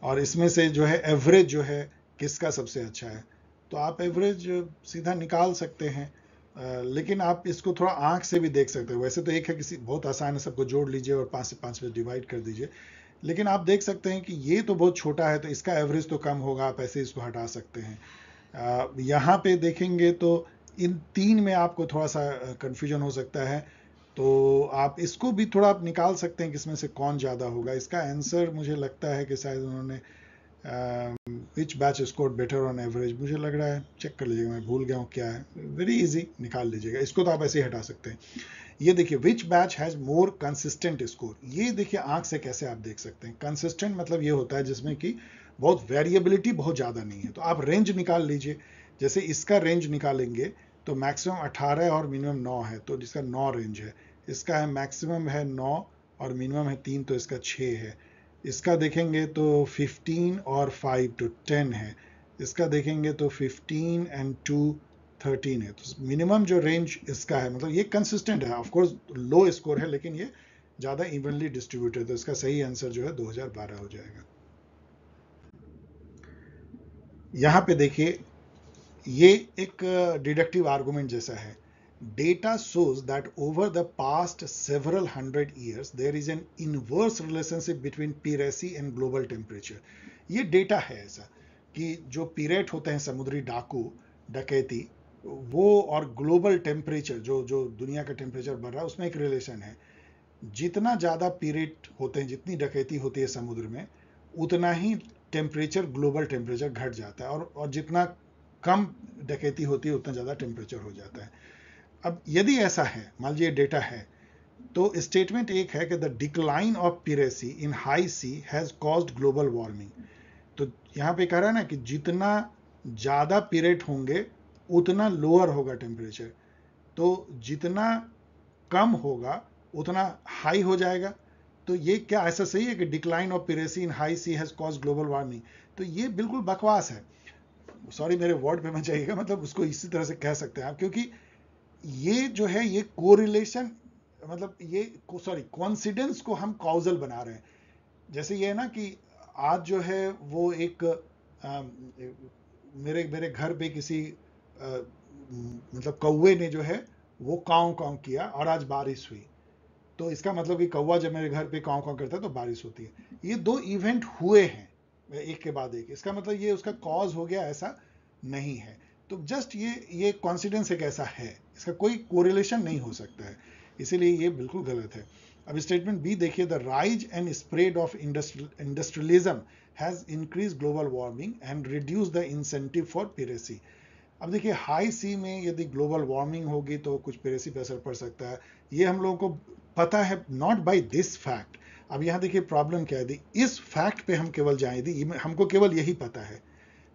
और इसमें से जो है एवरेज जो है किसका सबसे अच्छा है, तो आप एवरेज सीधा निकाल सकते हैं, लेकिन आप इसको थोड़ा आंख से भी देख सकते हो। वैसे तो एक है किसी बहुत आसान है, सबको जोड़ लीजिए और 5 से 5 में डिवाइड कर दीजिए, लेकिन आप देख सकते हैं कि ये तो बहुत छोटा है, तो इसका एवरेज तो कम होगा, आप ऐसे इसको हटा सकते हैं। यहाँ पे देखेंगे तो इन 3 में आपको थोड़ा सा कन्फ्यूजन हो सकता है, तो आप इसको भी थोड़ा आप निकाल सकते हैं कि इसमें से कौन ज़्यादा होगा। इसका आंसर मुझे लगता है कि शायद उन्होंने which batch score better on average, मुझे लग रहा है, चेक कर लीजिएगा, मैं भूल गया हूँ क्या है, वेरी इजी निकाल लीजिएगा इसको, तो आप ऐसे ही हटा सकते हैं। ये देखिए which batch has more consistent score, ये देखिए आंख से कैसे आप देख सकते हैं। कंसिस्टेंट मतलब ये होता है जिसमें कि बहुत वेरिएबिलिटी बहुत ज़्यादा नहीं है, तो आप रेंज निकाल लीजिए। जैसे इसका रेंज निकालेंगे तो मैक्सिमम 18 और मिनिमम 9 है, तो जिसका 9 रेंज है, इसका है मैक्सिमम है 9 और मिनिमम है 3, तो इसका 6 है। इसका देखेंगे तो 15 और 5 तो 10 है। इसका देखेंगे तो 15 एंड 2 13 है, तो मिनिमम जो रेंज इसका है, मतलब ये कंसिस्टेंट है। ऑफकोर्स लो स्कोर है, लेकिन ये ज़्यादा इवनली डिस्ट्रीब्यूटेड है, तो इसका सही आंसर जो है 2012 हो जाएगा। यहाँ पे देखिए ये एक डिडक्टिव आर्गुमेंट जैसा है, data shows that over the past several 100 years there is an inverse relationship between piracy and global temperature. ये डेटा है ऐसा कि जो पीरेट होते हैं समुद्री डाकू डकैती वो, और ग्लोबल टेम्परेचर जो दुनिया का टेम्परेचर बढ़ रहा है उसमें एक रिलेशन है। जितना ज़्यादा पीरेट होते हैं, जितनी डकैती होती है समुद्र में, उतना ही टेम्परेचर ग्लोबल टेम्परेचर घट जाता है, और जितना कम डकैती होती है उतना ज़्यादा टेम्परेचर हो जाता है। अब यदि ऐसा है, मान लीजिए डेटा है, तो स्टेटमेंट एक है कि the decline of piracy in high sea has caused global warming. तो यहाँ पे कह रहा है ना कि जितना ज़्यादा पीरेट होंगे उतना लोअर होगा टेम्परेचर, तो जितना कम होगा उतना हाई हो जाएगा। तो ये क्या ऐसा सही है कि decline of piracy in high sea has cause global warming? तो ये बिल्कुल बकवास है, सॉरी मेरे वर्ड पे मत जाइएगा, मतलब उसको इसी तरह से कह सकते हैं आप, क्योंकि ये जो है ये कोरिलेशन मतलब ये सॉरी कॉन्सिडेंस को हम कॉजल बना रहे हैं। जैसे ये है ना कि आज जो है वो एक मेरे घर पे किसी मतलब कौवे ने जो है वो काँव काँव किया और आज बारिश हुई, तो इसका मतलब कि कौवा जब मेरे घर पे काँव काँव करता है तो बारिश होती है। ये दो इवेंट हुए हैं एक के बाद एक, इसका मतलब ये उसका कॉज हो गया ऐसा नहीं है। तो जस्ट ये कॉन्सिडेंस एक ऐसा है, इसका कोई कोरिलेशन नहीं हो सकता है, इसीलिए ये बिल्कुल गलत है। अब स्टेटमेंट बी देखिए, the rise and spread of industrialism has increase global warming and reduce the incentive for piracy. अब देखिए हाई सी में यदि ग्लोबल वार्मिंग होगी तो कुछ पिरेसी पर असर पड़ सकता है, ये हम लोगों को पता है, नॉट बाय दिस फैक्ट। अब यहाँ देखिए प्रॉब्लम क्या है, यदि इस फैक्ट पे हम केवल जाएं, यदि हमको केवल यही पता है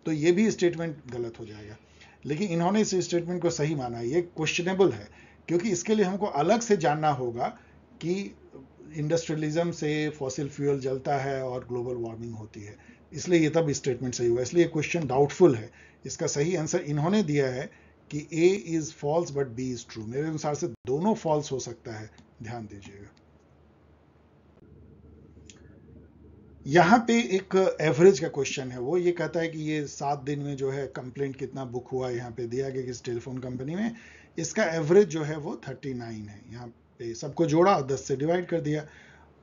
तो ये भी स्टेटमेंट गलत हो जाएगा। लेकिन इन्होंने इस स्टेटमेंट को सही माना है, ये क्वेश्चनेबल है, क्योंकि इसके लिए हमको अलग से जानना होगा कि इंडस्ट्रियलिज्म से फॉसिल फ्यूल जलता है और ग्लोबल वार्मिंग होती है, इसलिए ये तब स्टेटमेंट सही हुआ। इसलिए क्वेश्चन डाउटफुल है, इसका सही आंसर इन्होंने दिया है कि A is false but B is true. मेरे अनुसार से दोनों फॉल्स हो सकता है, ध्यान दीजिएगा। यहाँ पे एक एवरेज का क्वेश्चन है, वो ये कहता है कि ये 7 दिन में जो है कंप्लेंट कितना बुक हुआ, यहाँ पे दिया गया किस टेलीफोन कंपनी में, इसका एवरेज जो है वो 39 है। यहाँ पे सबको जोड़ा 10 से डिवाइड कर दिया,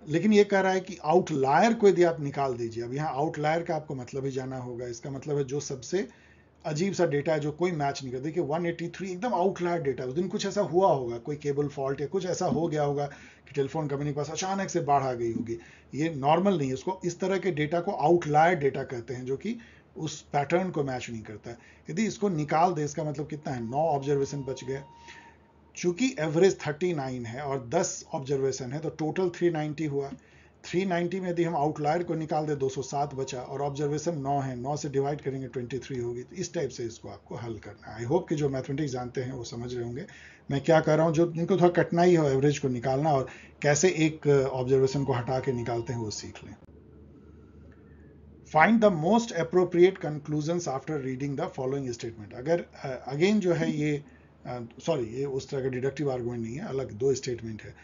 लेकिन ये कह रहा है कि आउटलायर को यदि आप निकाल दीजिए। अब यहाँ आउटलायर का आपको मतलब ही जाना होगा, इसका मतलब है जो सबसे अजीब सा डेटा है जो कोई मैच नहीं कर। देखिए 183 एकदम आउटलायर डेटा, उस दिन कुछ ऐसा हुआ होगा, कोई केबल फॉल्ट या कुछ ऐसा हो गया होगा कि टेलीफोन कंपनी के पास अचानक से बाढ़ आ गई होगी, ये नॉर्मल नहीं है, उसको इस तरह के डेटा को आउटलायर डेटा कहते हैं जो कि उस पैटर्न को मैच नहीं करता है। यदि इसको निकाल दे, इसका मतलब कितना है, 9 ऑब्जर्वेशन बच गए। चूंकि एवरेज 39 है और 10 ऑब्जर्वेशन है तो टोटल 390 हुआ। 390 में यदि हम आउटलायर को निकाल दें 207 बचा और ऑब्जर्वेशन 9 है, 9 से डिवाइड करेंगे 23 होगी। तो इस टाइप से इसको आपको हल करना है। आई होप कि जो मैथमेटिक्स जानते हैं वो समझ रहे होंगे मैं क्या कर रहा हूँ, जो इनको थोड़ा कठिनाई हो एवरेज को निकालना और कैसे एक ऑब्जर्वेशन को हटा के निकालते हैं वो सीख लें। Find the most appropriate conclusions after reading the following statement. अगर अगेन जो है ये ये उस तरह का डिडक्टिव आर्गुमेंट नहीं है, अलग दो स्टेटमेंट है।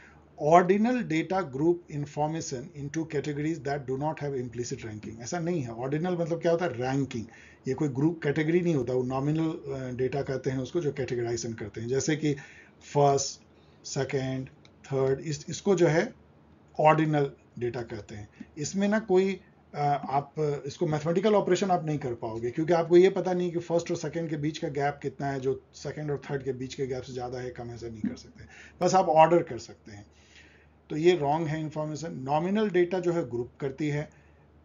Ordinal data group information into categories that do not have implicit ranking. ऐसा नहीं है, ऑर्डिनल मतलब क्या होता है, रैंकिंग। ये कोई ग्रुप कैटेगरी नहीं होता, वो नॉमिनल डेटा कहते हैं उसको, जो कैटेगराइजेशन करते हैं, जैसे कि फर्स्ट, सेकेंड, थर्ड, इसको जो है ऑर्डिनल डेटा कहते हैं। इसमें ना कोई आप इसको मैथमेटिकल ऑपरेशन आप नहीं कर पाओगे, क्योंकि आपको ये पता नहीं कि फर्स्ट और सेकंड के बीच का गैप कितना है, जो सेकंड और थर्ड के बीच के गैप से ज़्यादा है कम, ऐसा नहीं कर सकते, बस आप ऑर्डर कर सकते हैं। तो ये रॉन्ग है इन्फॉर्मेशन। नॉमिनल डेटा जो है ग्रुप करती है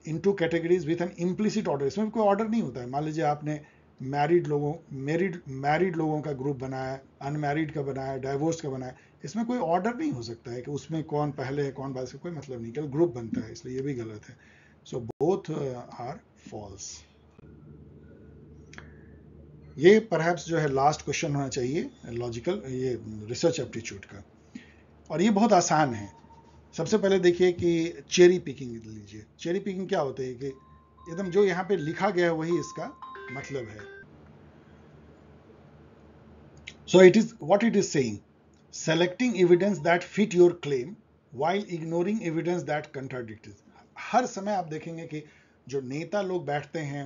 into categories with an implicit order, इसमें कोई ऑर्डर नहीं होता है। मान लीजिए आपने मैरिड लोगों का ग्रुप बनाया, अनमैरिड का बनाया, डाइवोर्स का बनाया, इसमें कोई ऑर्डर नहीं हो सकता है कि उसमें कौन पहले है कौन बाद, से कोई मतलब नहीं, केवल ग्रुप बनता है, इसलिए ये भी गलत है। So both are false. ये perhaps जो है लास्ट क्वेश्चन होना चाहिए लॉजिकल, ये रिसर्च एप्टीट्यूड का, और ये बहुत आसान है। सबसे पहले देखिए कि चेरी पिकिंग लीजिए। चेरी पिकिंग क्या होती है कि एकदम जो यहाँ पे लिखा गया है वही इसका मतलब है। So it is what it is saying, selecting evidence that fit your claim while ignoring evidence that contradicts it. हर समय आप देखेंगे कि जो नेता लोग बैठते हैं,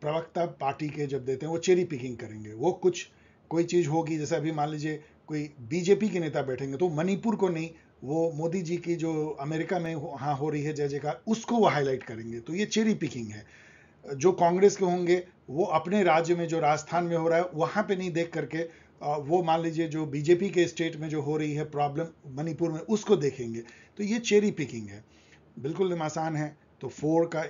प्रवक्ता पार्टी के जब देते हैं, वो चेरी पिकिंग करेंगे। वो कोई चीज़ होगी, जैसे अभी मान लीजिए कोई बीजेपी के नेता बैठेंगे तो मणिपुर को नहीं, वो मोदी जी की जो अमेरिका में हाँ हो रही है जय जयकार, उसको वो हाईलाइट करेंगे, तो ये चेरी पिकिंग है। जो कांग्रेस के होंगे वो अपने राज्य में जो राजस्थान में हो रहा है वहाँ पर नहीं देख करके वो मान लीजिए जो बीजेपी के स्टेट में जो हो रही है प्रॉब्लम मणिपुर में उसको देखेंगे, तो ये चेरी पिकिंग है, बिल्कुल आसान है। तो 4 का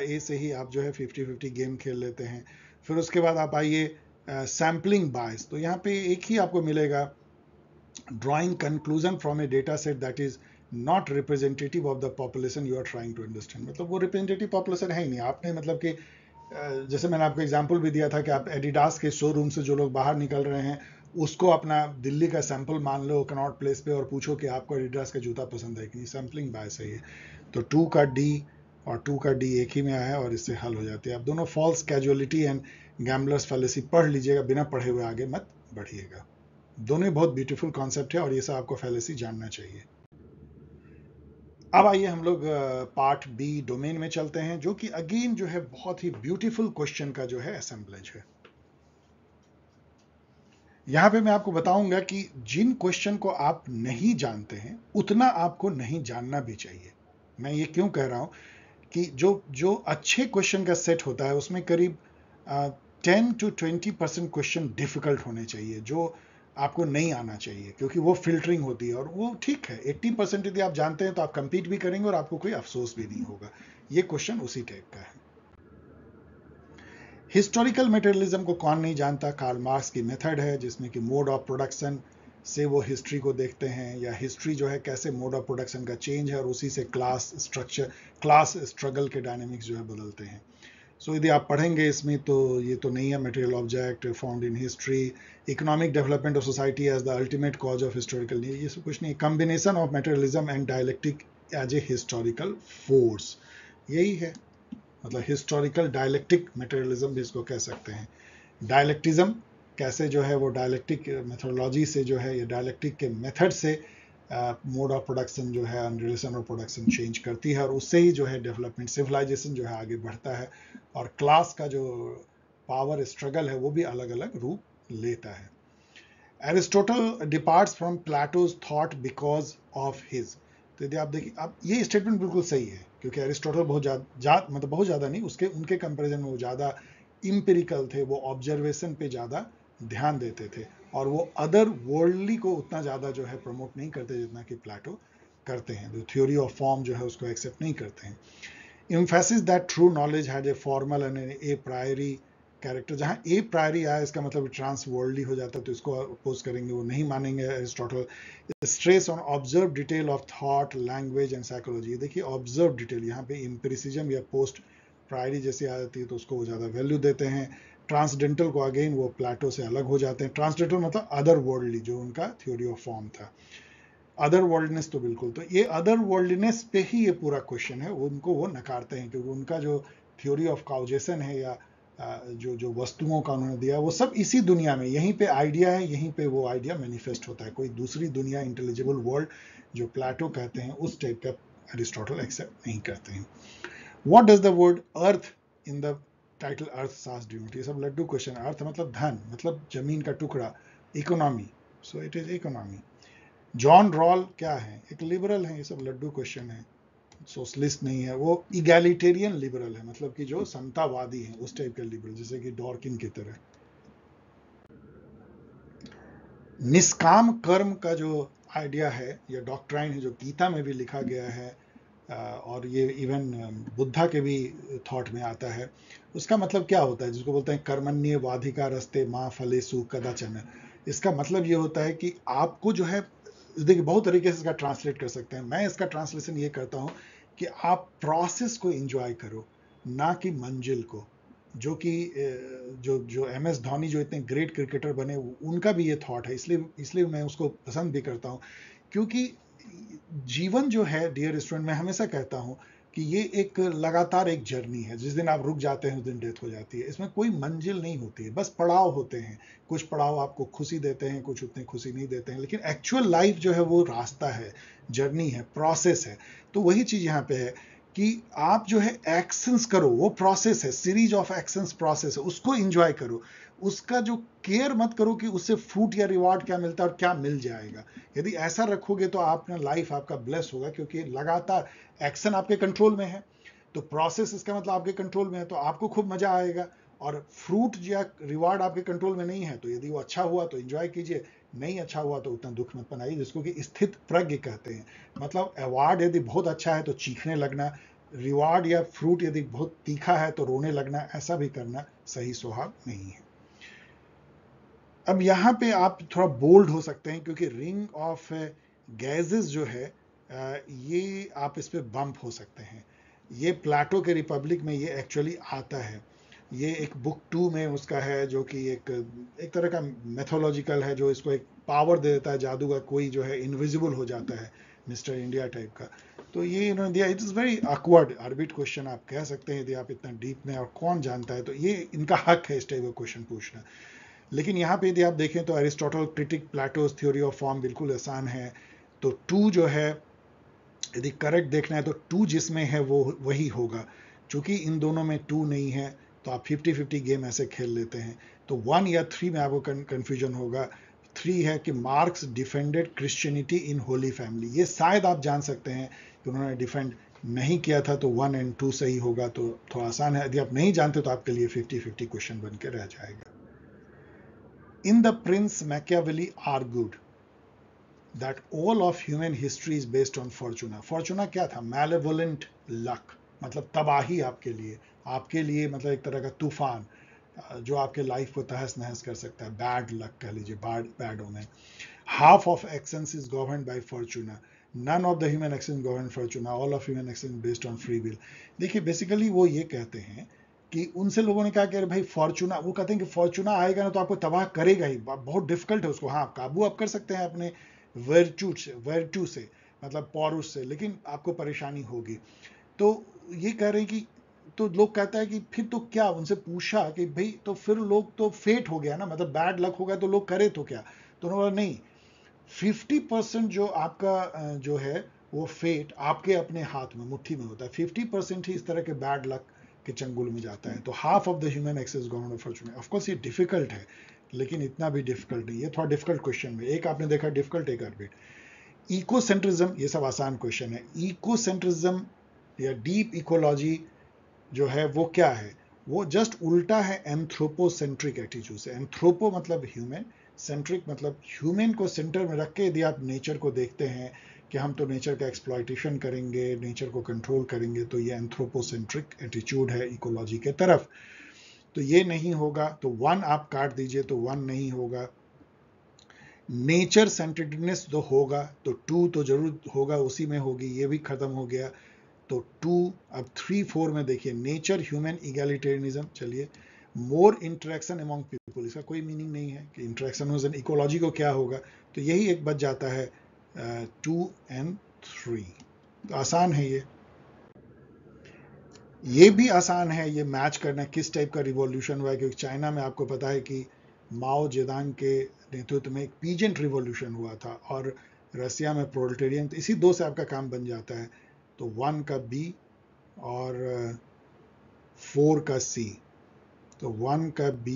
A से ही आप जो है 50-50 गेम खेल लेते हैं। फिर उसके बाद आप आइए सैम्पलिंग बायस, तो यहाँ पे एक ही आपको मिलेगा, drawing conclusion from a data set that is not representative of the population you are trying to understand. मतलब वो रिप्रेजेंटेटिव पॉपुलेशन है ही नहीं। आपने मतलब कि जैसे मैंने आपको एग्जाम्पल भी दिया था कि आप एडिडास के शोरूम से जो लोग बाहर निकल रहे हैं उसको अपना दिल्ली का सैंपल मान लो कनॉट प्लेस पे और पूछो कि आपको एडिडास का जूता पसंद है कि नहीं, सैम्पलिंग बायस है ये। तो 2 का D और 2 का D एक ही में आया है और इससे हल हो जाती है। आप दोनों false causality and gambler's fallacy पढ़ लीजिएगा, बिना पढ़े हुए आगे मत बढ़िएगा। दोनों बहुत ब्यूटीफुल कॉन्सेप्ट है और ये सब आपको फैलेसी जानना चाहिए। अब आइए हम लोग पार्ट B डोमेन में चलते हैं, जो कि अगेन जो है बहुत ही ब्यूटीफुल क्वेश्चन का जो है असेंबलेज है। यहाँ पे मैं आपको बताऊंगा कि जिन क्वेश्चन को आप नहीं जानते हैं उतना आपको नहीं जानना भी चाहिए। मैं ये क्यों कह रहा हूँ कि जो अच्छे क्वेश्चन का सेट होता है उसमें करीब 10 to 20% क्वेश्चन डिफिकल्ट होने चाहिए, जो आपको नहीं आना चाहिए, क्योंकि वो फिल्टरिंग होती है। और वो ठीक है, 80% यदि आप जानते हैं तो आप कम्पीट भी करेंगे और आपको कोई अफसोस भी नहीं होगा। ये क्वेश्चन उसी टाइप का है। हिस्टोरिकल मटेरियलिज्म को कौन नहीं जानता? कार्ल मार्क्स की मेथड है जिसमें कि मोड ऑफ प्रोडक्शन से वो हिस्ट्री को देखते हैं, या हिस्ट्री जो है कैसे मोड ऑफ प्रोडक्शन का चेंज है और उसी से क्लास स्ट्रक्चर, क्लास स्ट्रगल के डायनेमिक्स जो है बदलते हैं। सो यदि आप पढ़ेंगे इसमें तो ये तो नहीं है material object found in history, economic development of society as the ultimate cause of historical, ये सब कुछ नहीं। Combination of materialism and dialectic as a historical force, यही है। मतलब हिस्टोरिकल डायलेक्टिक मटेरियलिज्म भी इसको कह सकते हैं। डायलेक्टिज्म कैसे जो है वो डायलेक्टिक मेथोडोलॉजी से जो है, ये डायलेक्टिक के मेथड से मोड ऑफ प्रोडक्शन जो है, रिलेशन ऑफ प्रोडक्शन चेंज करती है और उससे ही जो है डेवलपमेंट, सिविलाइजेशन जो है आगे बढ़ता है और क्लास का जो पावर स्ट्रगल है वो भी अलग अलग रूप लेता है। Aristotle departs from Plato's thought because of his, तो यदि आप देखिए, अब ये स्टेटमेंट बिल्कुल सही है क्योंकि एरिस्टोटल बहुत ज़्यादा नहीं, उसके उनके कंपेरिजन में वो ज़्यादा इम्पेरिकल थे, वो ऑब्जर्वेशन पे ज़्यादा ध्यान देते थे और वो अदर वर्ल्डली को उतना ज़्यादा जो है प्रमोट नहीं करते जितना कि प्लेटो करते हैं। जो थ्योरी ऑफ फॉर्म जो है उसको एक्सेप्ट नहीं करते हैं। Emphasis that true knowledge had a formal and a priori character, जहाँ ए प्रायरी आया इसका मतलब ट्रांस वर्ल्डली हो जाता है, तो इसको अपोज करेंगे, वो नहीं मानेंगे Aristotle. Stress on observe detail of thought language and psychology, देखिए ऑब्जर्व डिटेल, यहाँ पे इम्पेरिसिज्म या पोस्ट प्रायरी जैसी आ जाती है तो उसको वो ज़्यादा वैल्यू देते हैं। ट्रांसडेंटल को अगेन वो प्लेटो से अलग हो जाते हैं। ट्रांसडेंटल मतलब अदर वर्ल्डली, जो उनका थ्योरी ऑफ फॉर्म था। अदर वर्ल्डनेस तो बिल्कुल, तो ये अदर वर्ल्डनेस पे ही ये पूरा क्वेश्चन है, उनको वो नकारते हैं क्योंकि उनका जो थ्योरी ऑफ काउजेशन है या जो वस्तुओं का उन्होंने दिया वो सब इसी दुनिया में, यहीं पे आइडिया है, यहीं पे वो आइडिया मैनिफेस्ट होता है। कोई दूसरी दुनिया, इंटेलिजिबल वर्ल्ड जो प्लेटो कहते हैं, उस टाइप का एरिस्टोटल एक्सेप्ट नहीं करते हैं। What does the word earth in the title अर्थ सास ड्यूट, ये सब लड्डू क्वेश्चन। अर्थ मतलब धन, मतलब जमीन का टुकड़ा, economy, so it is economy. John Rawls क्या है? एक लिबरल है, ये सब लड्डू क्वेश्चन है। सोशलिस्ट नहीं है वो, इगैलिटेरियन लिबरल है, मतलब कि जो समतावादी है उस टाइप का लिबरल, जैसे कि डॉर्किन की तरह। निष्काम कर्म का जो आइडिया है या डॉक्ट्राइन है, जो गीता में भी लिखा गया है और ये इवन बुद्धा के भी थॉट में आता है, उसका मतलब क्या होता है? जिसको बोलते हैं कर्मण्ये वाधिका रस्ते माँ फलेसु कदाचन, इसका मतलब ये होता है कि आपको जो है, देखिए बहुत तरीके से इसका ट्रांसलेट कर सकते हैं, मैं इसका ट्रांसलेशन ये करता हूँ कि आप प्रोसेस को एंजॉय करो ना कि मंजिल को, जो कि जो MS धोनी जो इतने ग्रेट क्रिकेटर बने उनका भी ये थॉट है, इसलिए मैं उसको पसंद भी करता हूँ। क्योंकि जीवन जो है डियर स्टूडेंट, मैं हमेशा कहता हूँ कि ये एक लगातार एक जर्नी है, जिस दिन आप रुक जाते हैं उस दिन डेथ हो जाती है। इसमें कोई मंजिल नहीं होती है, बस पड़ाव होते हैं। कुछ पड़ाव आपको खुशी देते हैं, कुछ उतने खुशी नहीं देते हैं, लेकिन एक्चुअल लाइफ जो है वो रास्ता है, जर्नी है, प्रोसेस है। तो वही चीज़ यहाँ पे है कि आप जो है एक्शंस करो, वो प्रोसेस है, सीरीज ऑफ एक्शंस प्रोसेस है, उसको इंजॉय करो। उसका जो केयर मत करो कि उससे फ्रूट या रिवॉर्ड क्या मिलता है और क्या मिल जाएगा। यदि ऐसा रखोगे तो आपका लाइफ आपका ब्लेस होगा, क्योंकि लगातार एक्शन आपके कंट्रोल में है, तो प्रोसेस इसका मतलब आपके कंट्रोल में है, तो आपको खूब मजा आएगा। और फ्रूट या रिवॉर्ड आपके कंट्रोल में नहीं है, तो यदि वो अच्छा हुआ तो एंजॉय कीजिए, नहीं अच्छा हुआ तो उतना दुख मत मनाइए, जिसको कि स्थित प्रज्ञ कहते हैं। मतलब अवार्ड यदि बहुत अच्छा है तो चीखने लगना, रिवॉर्ड या फ्रूट यदि बहुत तीखा है तो रोने लगना, ऐसा भी करना सही स्वभाव नहीं है। अब यहाँ पे आप थोड़ा बोल्ड हो सकते हैं क्योंकि रिंग ऑफ गैजेस जो है ये आप इस पर बम्प हो सकते हैं। ये प्लेटो के रिपब्लिक में ये एक्चुअली आता है। ये एक बुक 2 में उसका है, जो कि एक तरह का मैथोलॉजिकल है, जो इसको एक पावर दे देता है, जादू का कोई जो है इनविजिबल हो जाता है, मिस्टर इंडिया टाइप का। तो ये इन्होंने दिया। It is very awkward arbit question आप कह सकते हैं यदि आप इतना डीप में, और कौन जानता है, तो ये इनका हक है इस टाइप का क्वेश्चन पूछना। लेकिन यहाँ पे यदि आप देखें तो Aristotle critic Plato's theory of form बिल्कुल आसान है। तो 2 जो है यदि करेक्ट देखना है तो 2 जिसमें है वो वही होगा। चूँकि इन दोनों में 2 नहीं है तो आप 50-50 गेम ऐसे खेल लेते हैं। तो 1 या 3 में आपको कन्फ्यूजन होगा। 3 है कि Marx defended Christianity in Holy Family, ये शायद आप जान सकते हैं कि उन्होंने डिफेंड नहीं किया था, तो 1 और 2 सही होगा। तो थोड़ा आसान है, यदि आप नहीं जानते तो आपके लिए 50-50 क्वेश्चन बन के रह जाएगा। In the Prince Machiavelli argued that all of human history is based on fortuna. Fortuna क्या था? मैलेवोलेंट लक, मतलब तबाही आपके लिए, मतलब एक तरह का तूफान जो आपके लाइफ को तहस नहस कर सकता है, बैड लक कह लीजिए, bad omen. Half of actions is governed by fortuna, none of the human action govern fortuna, all of human action based on free will. देखिए बेसिकली वो ये कहते हैं कि उनसे लोगों ने कहा कि अरे भाई फॉर्चूना, वो कहते हैं कि फॉर्चूना आएगा ना तो आपको तबाह करेगा ही, बहुत डिफिकल्ट है उसको। हाँ, आप काबू आप कर सकते हैं अपने वर्चू से, मतलब पौरुष से, लेकिन आपको परेशानी होगी। तो ये कह रहे हैं कि, तो लोग कहता है कि फिर तो क्या, उनसे पूछा कि भाई तो फिर लोग तो फेट हो गया ना, मतलब बैड लक हो गया, तो लोग करे तो क्या? तो उन्होंने बोला नहीं, 50% जो आपका जो है वो फेट आपके अपने हाथ में, मुट्ठी में होता है। 50% ही इस तरह के बैड लक के चंगुल में जाता है। तो half of the human access government of fortune, of course ये डिफिकल्ट है लेकिन इतना भी डिफिकल्ट नहीं है। थोड़ा डिफिकल्ट क्वेश्चन में एक आपने देखा डिफिकल्ट, एक आर्बिट। इकोसेंट्रिज्म, ये सब आसान क्वेश्चन है। इकोसेंट्रिज्म या डीप इकोलॉजी जो है वो क्या है? वो जस्ट उल्टा है एंथ्रोपोसेंट्रिक एटीट्यूड से। एंथ्रोपो मतलब ह्यूमन, सेंट्रिक मतलब ह्यूमन को सेंटर में रख के यदि आप नेचर को देखते हैं कि हम तो नेचर का एक्सप्लॉयटेशन करेंगे, नेचर को कंट्रोल करेंगे, तो ये एंथ्रोपोसेंट्रिक एटीट्यूड है इकोलॉजी के तरफ। तो ये नहीं होगा, तो 1 आप काट दीजिए, तो 1 नहीं होगा। नेचर सेंटर्डनेस तो होगा, तो 2 तो जरूर होगा, उसी में होगी, ये भी खत्म हो गया। तो 2, अब 3-4 में देखिए, नेचर ह्यूमन इगेलिटेरियनिज्म। चलिए, मोर इंटरेक्शन अमॉन्ग पीपल, इसका कोई मीनिंग नहीं है कि इंटरेक्शन हो, इकोलॉजी को क्या होगा, तो यही एक बच जाता है, 2 और 3। तो आसान है ये भी आसान है। ये मैच करना किस टाइप का रिवॉल्यूशन हुआ है, क्योंकि चाइना में आपको पता है कि माओ जेदांग के नेतृत्व में एक पीजेंट रिवॉल्यूशन हुआ था, और रसिया में प्रोलेटेरियन, तो इसी 2 से आपका काम बन जाता है। तो 1 का B और 4 का C, तो 1 का B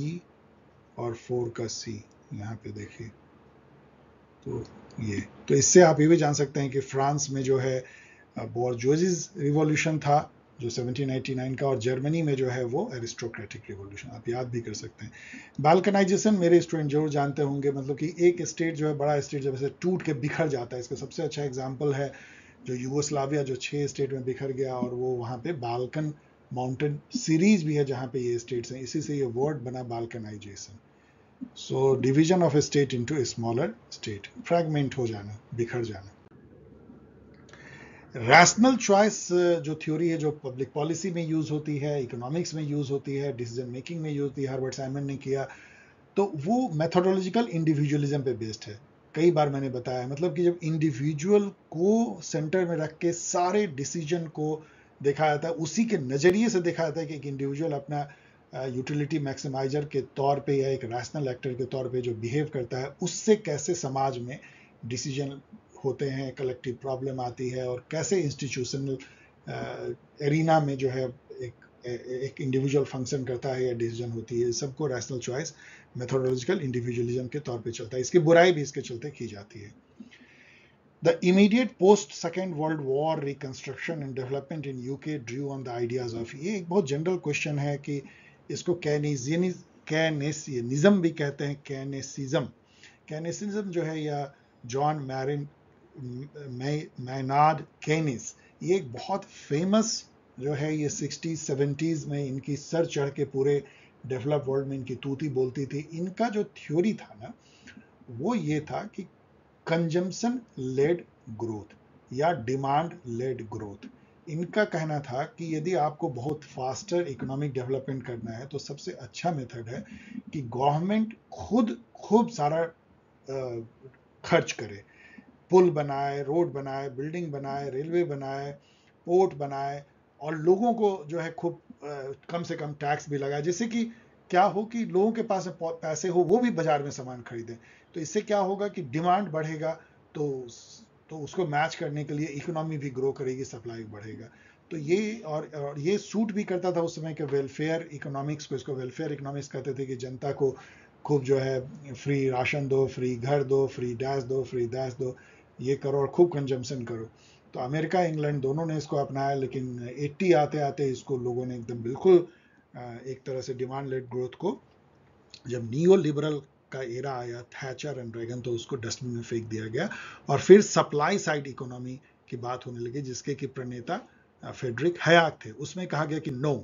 और 4 का C यहाँ पे देखिए। तो ये, तो इससे आप ये भी जान सकते हैं कि फ्रांस में जो है बोर्जोजिस रिवॉल्यूशन था जो 1799 का, और जर्मनी में जो है वो एरिस्टोक्रेटिक रिवॉल्यूशन, आप याद भी कर सकते हैं। बाल्कनाइजेशन मेरे स्टूडेंट जरूर जानते होंगे, मतलब कि एक स्टेट जो है, बड़ा स्टेट जब ऐसे टूट के बिखर जाता है, इसका सबसे अच्छा एग्जाम्पल है जो यूगोस्लाविया जो 6 स्टेट में बिखर गया, और वो वहाँ पे बाल्कन माउंटेन सीरीज भी है जहाँ पे ये स्टेट्स हैं, इसी से ये वर्ड बना balkanisation. So division of a state into smaller state, fragment हो जाना, बिखर जाना। रैशनल चॉइस जो थ्योरी है, जो पब्लिक पॉलिसी में यूज होती है, इकोनॉमिक्स में यूज होती है, डिसीजन मेकिंग में यूज होती है, हार्वर्ड साइमन ने किया, तो वो मैथोडोलॉजिकल इंडिविजुअलिज्म पे बेस्ड है। कई बार मैंने बताया, मतलब कि जब इंडिविजुअल को सेंटर में रख के सारे डिसीजन को देखा जाता है, उसी के नज़रिए से देखा जाता है कि एक इंडिविजुअल अपना यूटिलिटी मैक्सिमाइजर के तौर पे या एक रैशनल एक्टर के तौर पे जो बिहेव करता है, उससे कैसे समाज में डिसीजन होते हैं, कलेक्टिव प्रॉब्लम आती है, और कैसे इंस्टीट्यूशनल एरिना में जो है एक इंडिविजुअल फंक्शन करता है या डिसीजन होती है, सबको रैशनल चॉइस मेथोडोलॉजिकल इंडिविजुअलिज्म के तौर पे चलता है। इसकी बुराई भी इसके चलते की जाती है। The immediate post second world war reconstruction and development in UK drew on the ideas of, ये एक बहुत जनरल क्वेश्चन है कि इसको केनेसियनिज्म भी कहते हैं। केनेसिज्म जो है, या जॉन मैनार्ड केनिस, ये एक बहुत फेमस जो है, ये 60s 70s में इनकी सर चढ़ के पूरे डेवलप वर्ल्ड में इनकी तूती बोलती थी। इनका जो थ्योरी था ना, वो ये था कि कंजम्पशन लेड ग्रोथ या डिमांड लेड ग्रोथ, इनका कहना था कि यदि आपको बहुत फास्टर इकोनॉमिक डेवलपमेंट करना है तो सबसे अच्छा मेथड है कि गवर्नमेंट खुद खूब सारा खर्च करे, पुल बनाए, रोड बनाए, बिल्डिंग बनाए, रेलवे बनाए, पोर्ट बनाए और लोगों को जो है खूब कम से कम टैक्स भी लगाए, जिससे कि क्या हो कि लोगों के पास पैसे हो, वो भी बाजार में सामान खरीदें। तो इससे क्या होगा कि डिमांड बढ़ेगा, तो उसको मैच करने के लिए इकोनॉमी भी ग्रो करेगी, सप्लाई बढ़ेगा। तो ये और ये सूट भी करता था उस समय के वेलफेयर इकोनॉमिक्स को, इसको वेलफेयर इकोनॉमिक्स कहते थे कि जनता को खूब जो है फ्री राशन दो, फ्री घर दो, फ्री डैश दो, फ्री डैश दो, ये करो और खूब कंजम्पशन करो। तो अमेरिका इंग्लैंड दोनों ने इसको अपनाया, लेकिन 80 आते आते इसको लोगों ने एकदम बिल्कुल एक तरह से डिमांड लेड ग्रोथ को, जब नियो लिबरल का एरा आया थैचर एंड रेगन, तो उसको डस्टबिन में फेंक दिया गया और फिर सप्लाई साइड इकोनॉमी की बात होने लगी, जिसके कि प्रणेता फ्रेडरिक हयाक थे। उसमें कहा गया कि नो,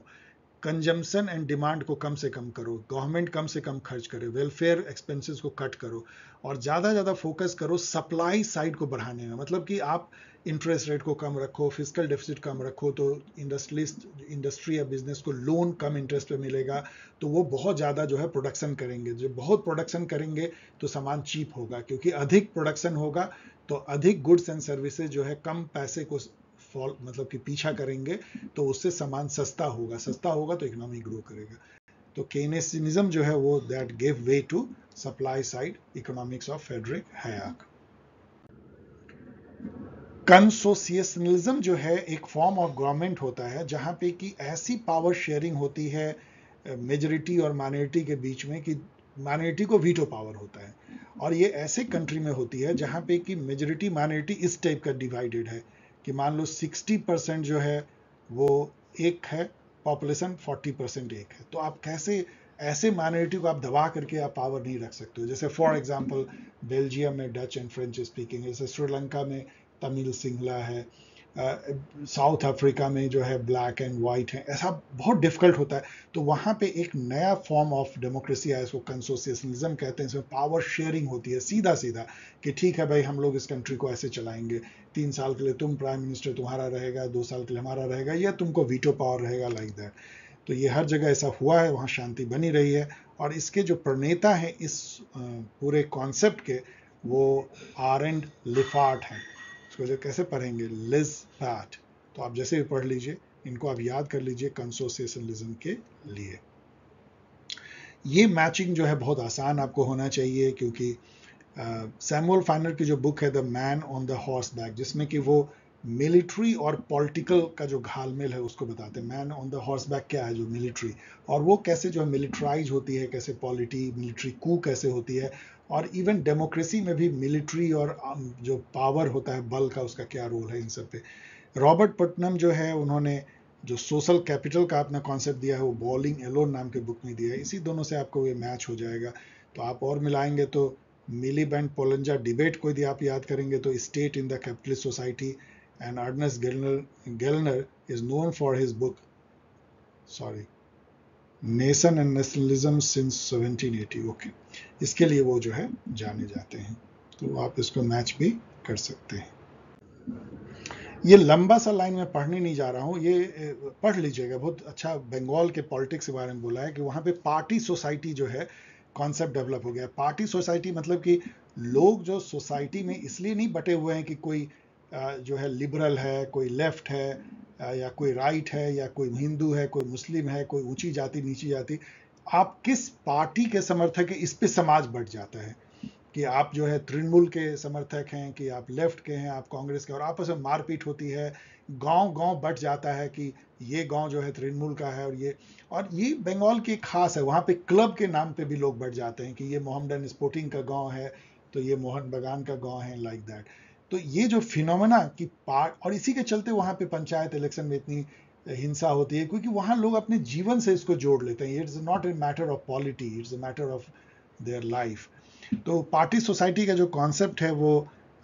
कंजम्पशन एंड डिमांड को कम से कम करो, गवर्नमेंट कम से कम खर्च करे, वेलफेयर एक्सपेंसेस को कट करो और ज़्यादा ज़्यादा फोकस करो सप्लाई साइड को बढ़ाने में। मतलब कि आप इंटरेस्ट रेट को कम रखो, फिजिकल डेफिसिट कम रखो, तो इंडस्ट्री या बिजनेस को लोन कम इंटरेस्ट पे मिलेगा, तो वो बहुत ज़्यादा जो है प्रोडक्शन करेंगे। जब बहुत प्रोडक्शन करेंगे तो सामान चीप होगा, क्योंकि अधिक प्रोडक्शन होगा तो अधिक गुड्स एंड सर्विसेज जो है कम पैसे को फॉल मतलब कि पीछा करेंगे, तो उससे सामान सस्ता होगा तो इकोनॉमी ग्रो करेगा। तो केनेसियनिज्म जो है वो that give way to supply side economics of Friedrich Hayek. Consociationalism जो है एक फॉर्म ऑफ गवर्नमेंट होता है जहाँ पे कि ऐसी पावर शेयरिंग होती है मेजॉरिटी और माइनॉरिटी के बीच में कि माइनॉरिटी को वीटो पावर होता है, और ये ऐसे कंट्री में होती है जहाँ पे कि मेजॉरिटी माइनॉरिटी इस टाइप का डिवाइडेड है कि मान लो 60% जो है वो एक है पॉपुलेशन, 40% एक है, तो आप कैसे ऐसे माइनॉरिटी को आप दबा करके आप पावर नहीं रख सकते हो। जैसे फॉर एग्जांपल बेल्जियम में डच एंड फ्रेंच स्पीकिंग, जैसे श्रीलंका में तमिल सिंगला है, साउथ अफ्रीका में जो है ब्लैक एंड वाइट है, ऐसा बहुत डिफिकल्ट होता है। तो वहाँ पे एक नया फॉर्म ऑफ डेमोक्रेसी आया, इसको कंसोसिएशनलिज्म कहते हैं। इसमें पावर शेयरिंग होती है सीधा कि ठीक है भाई, हम लोग इस कंट्री को ऐसे चलाएंगे, 3 साल के लिए तुम प्राइम मिनिस्टर, तुम्हारा रहेगा, 2 साल के लिए हमारा रहेगा, या तुमको वीटो पावर रहेगा, लाइक दैट। तो ये हर जगह ऐसा हुआ है, वहाँ शांति बनी रही है। और इसके जो प्रणेता हैं इस पूरे कॉन्सेप्ट के, वो आरेंड लिफार्ट हैं। इसको जो कैसे पढ़ेंगे, लिज फैट, तो आप जैसे भी पढ़ लीजिए, इनको आप याद कर लीजिए कंसोसिएशनलिज्म के लिए। ये मैचिंग जो है बहुत आसान आपको होना चाहिए, क्योंकि सैमुअल फाइनर की जो बुक है the man on the horseback, जिसमें कि वो मिलिट्री और पॉलिटिकल का जो घालमेल है उसको बताते हैं। Man on the horseback क्या है, जो मिलिट्री, और वो कैसे जो है मिलिट्राइज होती है, कैसे मिलिट्री कू कैसे होती है, और इवन डेमोक्रेसी में भी मिलिट्री और जो पावर होता है बल का, उसका क्या रोल है इन सब पे। रॉबर्ट पुटनम जो है उन्होंने जो सोशल कैपिटल का अपना कॉन्सेप्ट दिया है वो बॉलिंग एलोन नाम के बुक में दिया है, इसी दोनों से आपको ये मैच हो जाएगा। तो आप और मिलाएंगे तो मिलीबैंड पोलंजा डिबेट को यदि आप याद करेंगे तो state in the capitalist society, and Ernest Gellner is known for his book Nation and Nationalism since 1780, okay, इसके लिए वो जो है जाने जाते हैं। तो आप इसको मैच भी कर सकते हैं। ये लंबा सा लाइन में पढ़ने नहीं जा रहा हूँ, ये पढ़ लीजिएगा, बहुत अच्छा बंगाल के पॉलिटिक्स के बारे में बोला है कि वहाँ पे पार्टी सोसाइटी जो है कॉन्सेप्ट डेवलप हो गया। पार्टी सोसाइटी मतलब कि लोग जो सोसाइटी में इसलिए नहीं बटे हुए हैं कि कोई जो है लिबरल है, कोई लेफ्ट है, या कोई राइट है, या कोई हिंदू है, कोई मुस्लिम है, कोई ऊंची जाति नीची जाति, आप किस पार्टी के समर्थक हैं इस पे समाज बढ़ जाता है कि आप जो है तृणमूल के समर्थक हैं, कि आप लेफ्ट के हैं, आप कांग्रेस के, और आपस में मारपीट होती है। गांव बट जाता है कि ये गांव जो है तृणमूल का है, और ये बंगाल की खास है, वहाँ पे क्लब के नाम पे भी लोग बट जाते हैं कि ये मोहम्मदन स्पोर्टिंग का गाँव है तो ये मोहन बगान का गाँव है, लाइक दैट। तो ये जो फिनोमेना की पार्ट, और इसी के चलते वहाँ पे पंचायत इलेक्शन में इतनी हिंसा होती है, क्योंकि वहाँ लोग अपने जीवन से इसको जोड़ लेते हैं। It's not a matter of polity, it's a matter of their life. तो पार्टी सोसाइटी का जो कॉन्सेप्ट है वो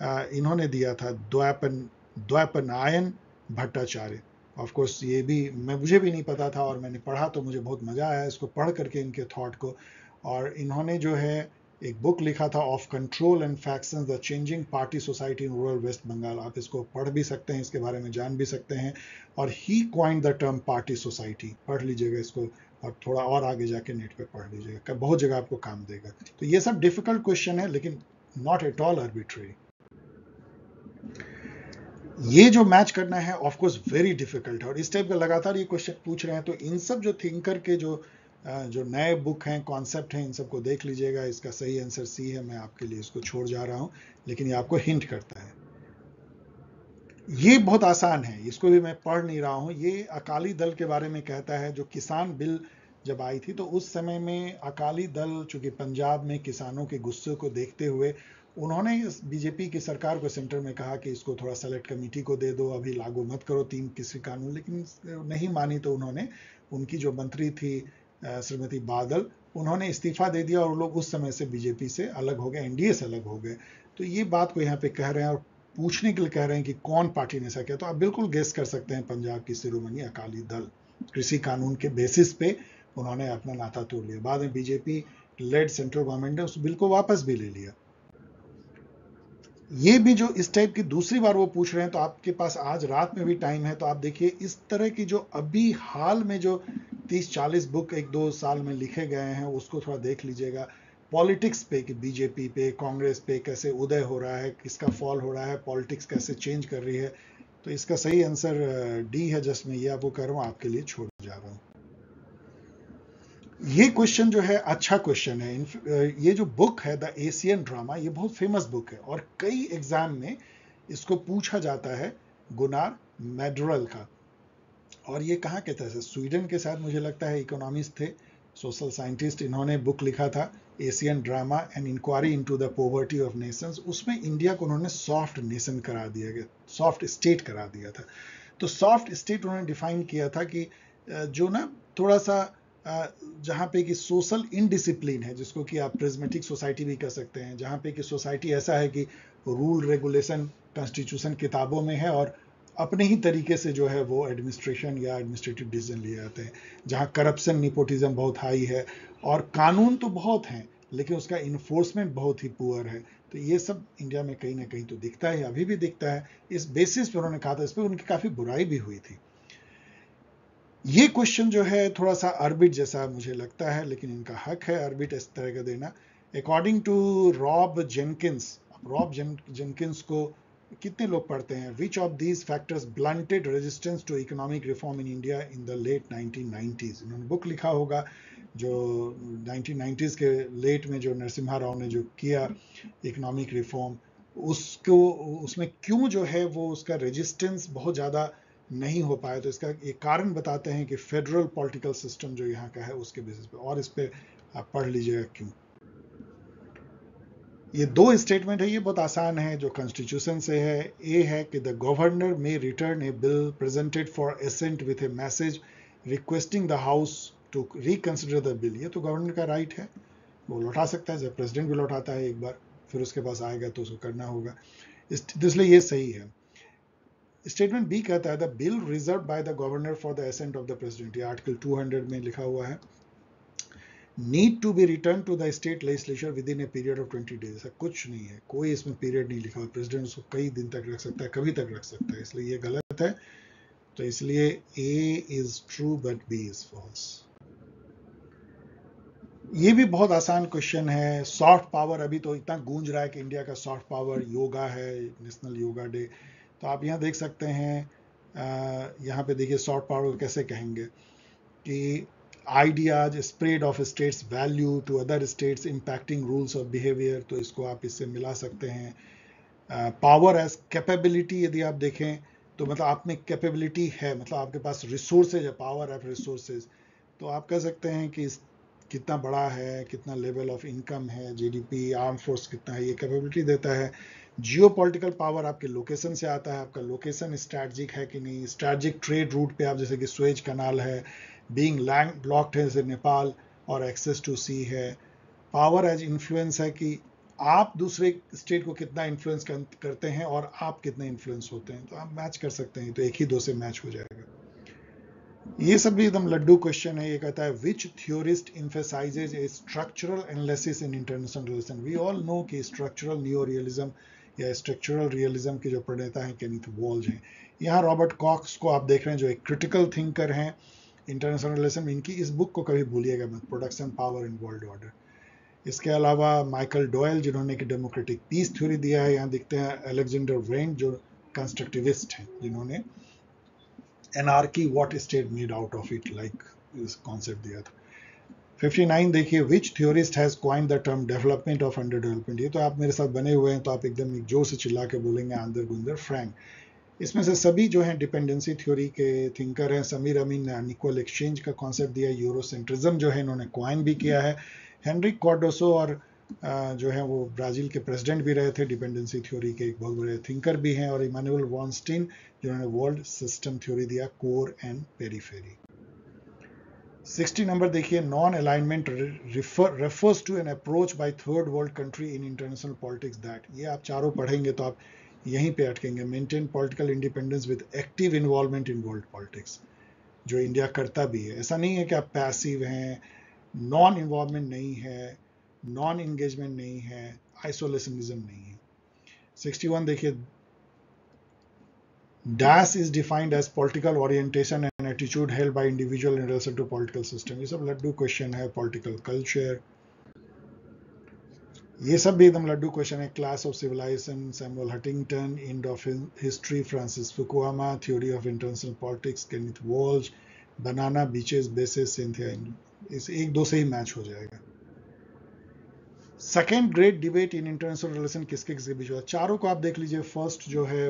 इन्होंने दिया था द्वैपायन भट्टाचार्य। ऑफकोर्स ये भी मुझे भी नहीं पता था, और मैंने पढ़ा तो मुझे बहुत मज़ा आया इसको पढ़ करके, इनके थॉट को। और इन्होंने जो है एक बुक लिखा था of control and factions the changing party society in rural West Bengal. आप इसको पढ़ भी सकते हैं, इसके बारे में जान भी सकते हैं। और he coined the term party society, पढ़ लीजिएगा इसको और थोड़ा और आगे जाके नेट पे पढ़ लीजिएगा, बहुत जगह आपको काम देगा। तो ये सब डिफिकल्ट क्वेश्चन है लेकिन नॉट एट ऑल आर्बिट्री। ये जो मैच करना है ऑफकोर्स वेरी डिफिकल्ट है और इस टाइप का लगातार ये क्वेश्चन पूछ रहे हैं। तो इन सब जो थिंकर के जो नए बुक हैं, कॉन्सेप्ट हैं, इन सबको देख लीजिएगा। इसका सही आंसर सी है, मैं आपके लिए इसको छोड़ जा रहा हूँ, लेकिन ये आपको हिंट करता है। ये बहुत आसान है, इसको भी मैं पढ़ नहीं रहा हूँ। ये अकाली दल के बारे में कहता है, जो किसान बिल जब आई थी तो उस समय में अकाली दल, चूँकि पंजाब में किसानों के गुस्से को देखते हुए उन्होंने बीजेपी की सरकार को सेंटर में कहा कि इसको थोड़ा सेलेक्ट कमेटी को दे दो, अभी लागू मत करो तीन किसी कानून, लेकिन नहीं मानी। तो उन्होंने, उनकी जो मंत्री थी श्रीमती बादल, उन्होंने इस्तीफा दे दिया और लोग उस समय से बीजेपी से अलग हो गए, एनडीए से अलग हो गए। तो ये बात को यहाँ पे कह रहे हैं और पूछने के लिए कह रहे हैं कि कौन पार्टी ने ऐसा किया। तो आप बिल्कुल गेस कर सकते हैं, पंजाब की शिरोमणि अकाली दल। कृषि कानून के बेसिस पे उन्होंने अपना नाता तोड़ लिया, बाद में बीजेपी लेड सेंट्रल गवर्नमेंट ने उस बिल को वापस भी ले लिया। ये भी जो इस टाइप की दूसरी बार वो पूछ रहे हैं, तो आपके पास आज रात में भी टाइम है, तो आप देखिए इस तरह की जो अभी हाल में जो 30-40 बुक एक दो साल में लिखे गए हैं, उसको थोड़ा देख लीजिएगा। पॉलिटिक्स पे कि बीजेपी पे, कांग्रेस पे कैसे उदय हो रहा है, किसका फॉल हो रहा है, पॉलिटिक्स कैसे चेंज कर रही है। तो इसका सही आंसर डी है, जिसमें ये आपको कह रहा हूँ, आपके लिए छोड़ जा रहा हूँ। ये क्वेश्चन जो है अच्छा क्वेश्चन है। ये जो बुक है द एशियन ड्रामा, ये बहुत फेमस बुक है और कई एग्जाम में इसको पूछा जाता है, गुनार मैडरल का। और ये कहाँ के थे, स्वीडन के साथ मुझे लगता है इकोनॉमिस्ट थे, सोशल साइंटिस्ट। इन्होंने बुक लिखा था Asian drama and inquiry into the poverty of nations. उसमें इंडिया को उन्होंने सॉफ्ट नेशन करा दिया गया, सॉफ्ट स्टेट करा दिया था। तो सॉफ्ट स्टेट उन्होंने डिफाइन किया था कि जो ना थोड़ा सा जहाँ पे कि सोशल इनडिसिप्लिन है, जिसको कि आप प्रिज्मेटिक सोसाइटी भी कह सकते हैं, जहाँ पे कि सोसाइटी ऐसा है कि रूल रेगुलेशन कॉन्स्टिट्यूशन किताबों में है और अपने ही तरीके से जो है वो एडमिनिस्ट्रेशन या एडमिनिस्ट्रेटिव डिसीजन लिए जाते हैं, जहाँ करप्शन निपोटिज्म बहुत हाई है और कानून तो बहुत हैं लेकिन उसका इन्फोर्समेंट बहुत ही पुअर है। तो ये सब इंडिया में कहीं ना कहीं तो दिखता है, अभी भी दिखता है। इस बेसिस पर उन्होंने कहा था, इस पर उनकी काफ़ी बुराई भी हुई थी। ये क्वेश्चन जो है थोड़ा सा अर्बिट जैसा मुझे लगता है, लेकिन इनका हक है अर्बिट इस तरह का देना। According to Rob Jenkins, Rob Jenkins को कितने लोग पढ़ते हैं, which of these factors blunted resistance to economic reform in India in the late 1990s। इन्होंने बुक लिखा होगा जो 1990s के लेट में जो नरसिम्हा राव ने जो किया इकोनॉमिक रिफॉर्म, उसको उसमें क्यों जो है वो उसका रेजिस्टेंस बहुत ज़्यादा नहीं हो पाया। तो इसका एक कारण बताते हैं कि फेडरल पॉलिटिकल सिस्टम जो यहाँ का है उसके बेसिस पे, और इस पे आप पढ़ लीजिएगा क्यों। ये दो स्टेटमेंट है, ये बहुत आसान है जो कॉन्स्टिट्यूशन से है। ए है कि the governor may return a bill presented for assent with a message requesting the house to reconsider the bill. ये तो गवर्नर का राइट है, वो लौटा सकता है, जब प्रेसिडेंट भी लौटाता है एक बार, फिर उसके पास आएगा तो उसको करना होगा, इसलिए ये सही है। स्टेटमेंट बी कहता है the bill reserve by the governor for the assent of the president, article 200 में लिखा हुआ है। Need to be return to the state legislature within a period of 20 days। ऐसा कुछ नहीं है, कोई इसमें पीरियड नहीं लिखा हुआ। प्रेसिडेंट उसको कई दिन तक रख सकता है, कभी तक रख सकता है, इसलिए ये गलत है। तो इसलिए A is true but B is false. ये भी बहुत आसान क्वेश्चन है। सॉफ्ट पावर, अभी तो इतना गूंज रहा है कि इंडिया का सॉफ्ट पावर योगा है, नेशनल योगा डे। तो आप यहाँ देख सकते हैं, यहाँ पे देखिए सॉफ्ट पावर को कैसे कहेंगे कि ideas spread of states value to other states impacting rules of behaviour. तो इसको आप इससे मिला सकते हैं। पावर एज कैपेबिलिटी, यदि आप देखें तो मतलब आप में कैपेबिलिटी है, मतलब आपके पास रिसोर्सेज है, पावर ऑफ रिसोर्सेज। तो आप कह सकते हैं कि कितना बड़ा है, कितना लेवल ऑफ इनकम है, जीडीपी, आर्म फोर्स कितना है, ये कैपेबिलिटी देता है। जियोपॉलिटिकल पावर आपके लोकेशन से आता है, आपका लोकेशन स्ट्रैटेजिक है कि नहीं, स्ट्रैटेजिक ट्रेड रूट पे आप, जैसे कि स्वेज कनाल है, बीइंग लैंड ब्लॉक्ड है जैसे नेपाल, और एक्सेस टू सी है। पावर एज इन्फ्लुएंस है कि आप दूसरे स्टेट को कितना इन्फ्लुएंस करते हैं और आप कितने इन्फ्लुएंस होते हैं। तो आप मैच कर सकते हैं, तो एक ही दो से मैच हो जाएगा। ये सब भी एकदम लड्डू क्वेश्चन है। ये कहता है which theorist इम्फेसाइजेज a structural analysis in international relation. We all know कि स्ट्रक्चरल नियो रियलिज्म या स्ट्रक्चरल रियलिज्म के जो प्रणेता हैं केनिथ वॉल्ज हैं। यहाँ रॉबर्ट कॉक्स को आप देख रहे हैं जो एक क्रिटिकल थिंकर हैं इंटरनेशनल रिलेशन, इनकी इस बुक को कभी भूलिएगा मत, production power and world order. इसके अलावा माइकल डॉयल जिन्होंने कि डेमोक्रेटिक पीस थ्योरी दिया है, यहाँ दिखते हैं अलेक्जेंडर वेन जो कंस्ट्रक्टिविस्ट हैं जिन्होंने anarchy what state need out of it like इस कॉन्सेप्ट दिया था। 59 देखिए which theorist has coined the term development of under development. ये तो आप मेरे साथ बने हुए हैं तो आप एकदम एक जोर से चिल्ला के बोलेंगे आंदर गुंदर फ्रैंक। इसमें से सभी जो हैं डिपेंडेंसी थ्योरी के थिंकर हैं। समीर अमीन ने अनइक्वल एक्सचेंज का कॉन्सेप्ट दिया, यूरोसेंट्रिज्म जो है इन्होंने कॉइन भी किया है। हेनरिक कार्डोसो और जो है वो ब्राज़ील के प्रेसिडेंट भी रहे थे, डिपेंडेंसी थ्योरी के एक बहुत बड़े थिंकर भी हैं। और इमानुएल वॉन्स्टीन जिन्होंने वर्ल्ड सिस्टम थ्योरी दिया, कोर एंड पेरीफेरी। 60 नंबर देखिए non alignment refers to an approach by third world country in international politics that. ये आप चारों पढ़ेंगे तो आप यहीं पे अटकेंगे। Maintain political independence with active involvement in world politics, जो इंडिया करता भी है। ऐसा नहीं है कि आप पैसिव हैं, नॉन इन्वॉल्वमेंट नहीं है, नॉन एंगेजमेंट नहीं है, आइसोलेशनिज्म नहीं है। 61 देखिए dash is defined as political orientation and attitude held by individual in relation to political system. ये सब लड्डू क्वेश्चन है। पॉलिटिकल कल्चर ये सब भी एकदम लड्डू क्वेश्चन है। Class of civilisation Samuel Huntington, end of history Francis Fukuyama, theory of international politics Kenneth Waltz, banana beaches bases Cynthia. इस एक दो से ही मैच हो जाएगा। Second great debate in international relation किसके किसके बीच हुआ, चारों को आप देख लीजिए। फर्स्ट जो है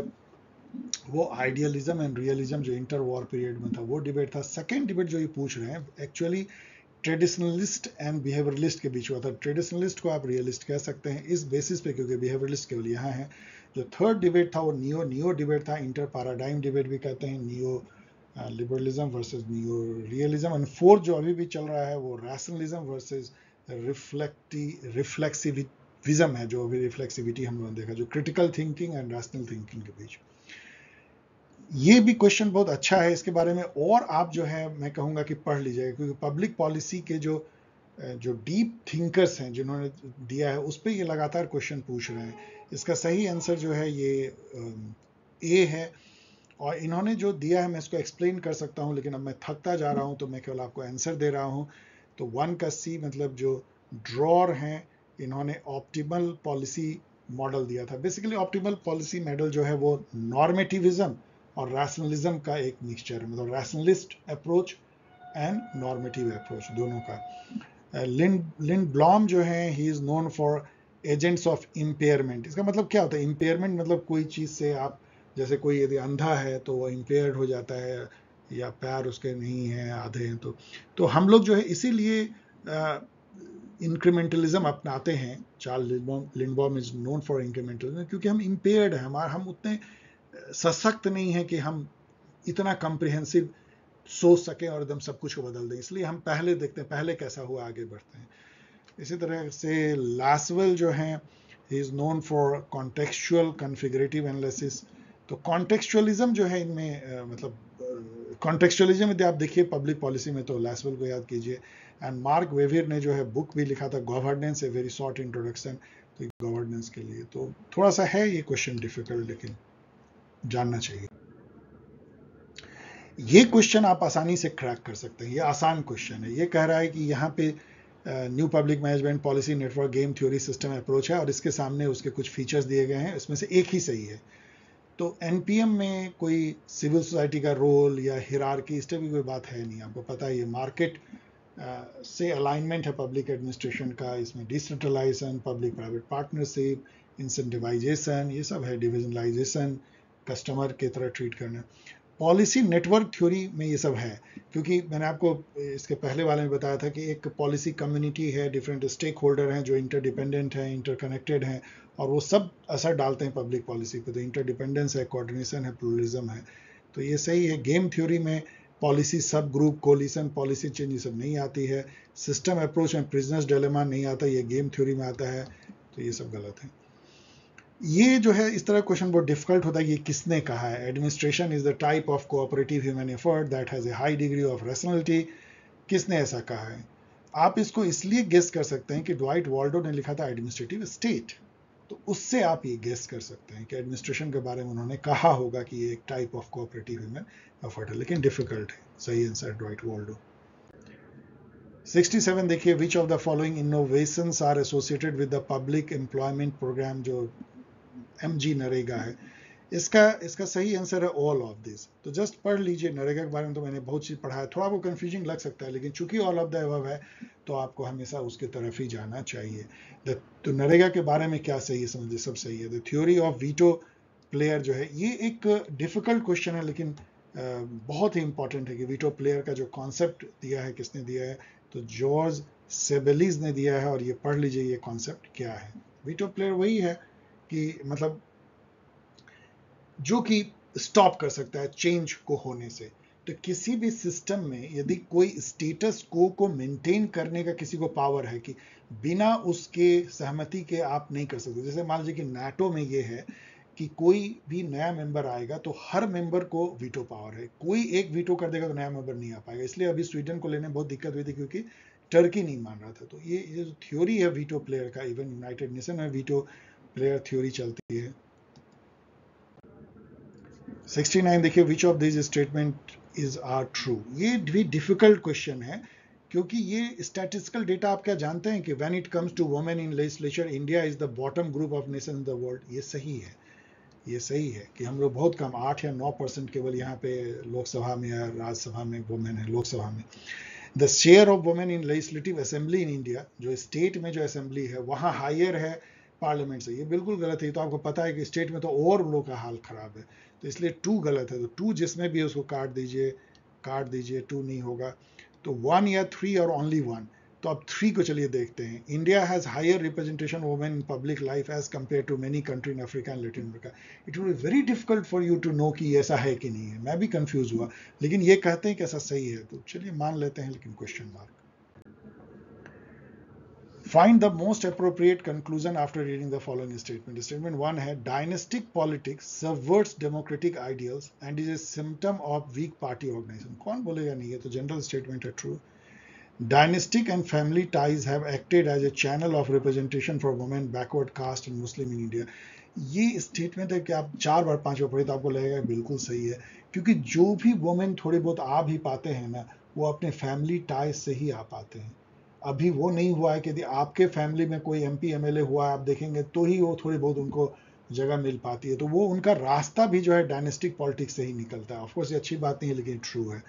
वो आइडियलिज्म एंड रियलिज्म जो इंटर वॉर पीरियड में था वो डिबेट था। सेकेंड डिबेट जो ये पूछ रहे हैं एक्चुअली ट्रेडिशनलिस्ट एंड बिहेवियरलिस्ट के बीच हुआ था। ट्रेडिशनलिस्ट को आप रियलिस्ट कह सकते हैं इस बेसिस पे क्योंकि बिहेवियरलिस्ट केवल यहाँ है। जो थर्ड डिबेट था वो नियो डिबेट था, इंटर पैराडाइम डिबेट भी कहते हैं, neo liberalism versus neo realism. And fourth जो अभी भी चल रहा है वो रैशनलिज्म वर्सेज रिफ्लेक्सिविज्म है, जो अभी रिफ्लेक्सिविटी हम लोगों ने देखा, जो critical thinking and rational thinking के बीच। ये भी क्वेश्चन बहुत अच्छा है, इसके बारे में और आप जो है मैं कहूँगा कि पढ़ लीजिएगा, क्योंकि पब्लिक पॉलिसी के जो डीप थिंकर्स हैं जिन्होंने दिया है उस पर ये लगातार क्वेश्चन पूछ रहे हैं। इसका सही आंसर जो है ये ए है, और इन्होंने जो दिया है मैं इसको एक्सप्लेन कर सकता हूँ लेकिन अब मैं थकता जा रहा हूँ तो मैं केवल आपको आंसर दे रहा हूँ। तो 1 का सी मतलब जो ड्रॉर हैं इन्होंने ऑप्टिमल पॉलिसी मॉडल दिया था। बेसिकली ऑप्टिमल पॉलिसी मॉडल जो है वो नॉर्मेटिविज्म और रैशनलिज्म का एक मिक्सचर है, मतलब rationalist approach and normative approach दोनों का। लिंडब्लॉम जो है he is known for agents of impairment. इसका मतलब क्या होता है इम्पेयरमेंट, मतलब कोई चीज़ से आप जैसे कोई यदि अंधा है तो वो इम्पेयर्ड हो जाता है या पैर उसके नहीं है आधे हैं तो हम लोग जो है इसीलिए इंक्रीमेंटलिज्म अपनाते हैं। Charles Lindblom is known for incrementalism क्योंकि हम इम्पेयर्ड हैं, हम उतने सशक्त नहीं हैं कि हम इतना कम्प्रिहेंसिव सोच सकें और एकदम सब कुछ को बदल दें, इसलिए हम पहले देखते हैं पहले कैसा हुआ आगे बढ़ते हैं। इसी तरह से लासवेल जो हैं he is known for contextual configurative analysis. तो कॉन्टेक्चुअलिज्म जो है इनमें मतलब कॉन्टेक्चुअलिज्म यदि आप देखिए पब्लिक पॉलिसी में तो लासवेल को याद कीजिए। एंड मार्क वेवियर ने जो है बुक भी लिखा था governance, a very short introduction तो गवर्नेंस के लिए। तो थोड़ा सा है ये क्वेश्चन डिफिकल्ट लेकिन जानना चाहिए। ये क्वेश्चन आप आसानी से क्रैक कर सकते हैं, ये आसान क्वेश्चन है। ये कह रहा है कि यहाँ पे new public management policy network game theory system approach है और इसके सामने उसके कुछ फीचर्स दिए गए हैं, इसमें से एक ही सही है। तो एनपीएम में कोई सिविल सोसाइटी का रोल या हिरार्की इस तरह की कोई बात है नहीं, आपको पता है ये मार्केट से अलाइनमेंट है पब्लिक एडमिनिस्ट्रेशन का। इसमें decentralisation, public private partnership, incentivisation ये सब है, डिविजनलाइजेशन, कस्टमर के तरह ट्रीट करना। पॉलिसी नेटवर्क थ्योरी में ये सब है क्योंकि मैंने आपको इसके पहले वाले में बताया था कि एक पॉलिसी कम्युनिटी है, डिफरेंट स्टेक होल्डर हैं जो इंटरडिपेंडेंट हैं, इंटरकनेक्टेड हैं और वो सब असर डालते हैं पब्लिक पॉलिसी पे। तो इंटरडिपेंडेंस है, कोऑर्डिनेशन है, प्लूरलिज्म है, तो ये सही है। गेम थ्योरी में पॉलिसी सब ग्रुप, कोलिशन, पॉलिसी चेंज ये सब नहीं आती है। सिस्टम अप्रोच में प्रिजनर्स डिलेमा नहीं आता, ये गेम थ्योरी में आता है, तो ये सब गलत है। ये जो है इस तरह क्वेश्चन बहुत डिफिकल्ट होता है, ये किसने कहा है. Administration is the type of cooperative human effort that has a high degree of rationality. किसने ऐसा कहा है? आप इसको इसलिए गेस कर सकते हैं कि ड्वाइट वाल्डो ने लिखा था एडमिनिस्ट्रेटिव स्टेट, तो उससे आप ये गेस कर सकते हैं कि एडमिनिस्ट्रेशन के बारे में उन्होंने कहा होगा कि ये एक type of cooperative human effort है, लेकिन डिफिकल्ट है. सही आंसर ड्वाइट वाल्डो. 67 देखिए, which of the following innovations are associated with the public employment programme जो MG नरेगा है, इसका सही आंसर है ऑल ऑफ दिस. तो जस्ट पढ़ लीजिए, नरेगा के बारे में तो मैंने बहुत चीज़ पढ़ा है, थोड़ा वो कंफ्यूजिंग लग सकता है, लेकिन चूंकि ऑल ऑफ द अबव है तो आपको हमेशा उसकी तरफ ही जाना चाहिए. तो नरेगा के बारे में क्या सही है, समझिए सब सही है. The theory of veto player जो है, ये एक डिफिकल्ट क्वेश्चन है लेकिन बहुत ही इंपॉर्टेंट है कि वीटो प्लेयर का जो कॉन्सेप्ट दिया है किसने दिया है, तो जॉर्ज सेबेलिज ने दिया है. और ये पढ़ लीजिए ये कॉन्सेप्ट क्या है. वीटो प्लेयर वही है कि मतलब जो कि स्टॉप कर सकता है चेंज को होने से. तो किसी भी सिस्टम में यदि कोई स्टेटस को मेंटेन करने का किसी को पावर है कि बिना उसके सहमति के आप नहीं कर सकते. जैसे मान लीजिए कि नाटो में ये है कि कोई भी नया मेंबर आएगा तो हर मेंबर को वीटो पावर है, कोई एक वीटो कर देगा तो नया मेंबर नहीं आ पाएगा. इसलिए अभी स्वीडन को लेने में बहुत दिक्कत हुई थी क्योंकि टर्की नहीं मान रहा था. तो ये जो थ्योरी है वीटो प्लेयर का, इवन यूनाइटेड नेशन में वीटो प्लेयर थ्योरी चलती है. 69 देखिए, which of this statement is are true. ये भी डिफिकल्ट क्वेश्चन है क्योंकि ये स्टैटिस्टिकल डेटा आप क्या जानते हैं कि when it comes to women in legislature India is the bottom group of nation in the world. ये सही है, ये सही है कि हम लोग बहुत कम 8 या 9% केवल यहाँ पे लोकसभा में या राज्यसभा में वुमेन है. लोकसभा में the share of women in legislative assembly in India, जो स्टेट में जो असेंबली है वहाँ हायर है पार्लियामेंट से. ये बिल्कुल गलत है. ये तो आपको पता है कि स्टेट में तो और लोग का हाल खराब है, तो इसलिए 2 गलत है. तो 2 जिसमें भी उसको काट दीजिए, 2 नहीं होगा. तो 1 या 3 और ओनली 1. तो अब 3 को चलिए देखते हैं. India has higher representation women in public life as compare to many country in Africa and Latin America. It will be very difficult for you to know कि ऐसा है कि नहीं है. मैं भी कंफ्यूज हुआ, लेकिन ये कहते हैं कि ऐसा सही है तो चलिए मान लेते हैं, लेकिन question mark. Find the most appropriate conclusion after reading the following statement. Statement 1 है, dynastic politics subverts democratic ideals and is a symptom of weak party organization. कौन बोलेगा नहीं है, तो general statement है true. Dynastic and family ties have acted as a channel of representation for women, backward caste and Muslim in India. ये स्टेटमेंट है कि आप 4 बार 5 बार पढ़े तो आपको लगेगा बिल्कुल सही है, क्योंकि जो भी वुमेन थोड़े बहुत आ भी पाते हैं ना, वो अपने फैमिली टाइज से ही आ पाते हैं. अभी वो नहीं हुआ है कि यदि आपके फैमिली में कोई MP MLA हुआ है आप देखेंगे तो ही वो थोड़ी बहुत उनको जगह मिल पाती है. तो वो उनका रास्ता भी जो है डायनेस्टिक पॉलिटिक्स से ही निकलता है. ऑफकोर्स ये अच्छी बात नहीं है लेकिन ट्रू है,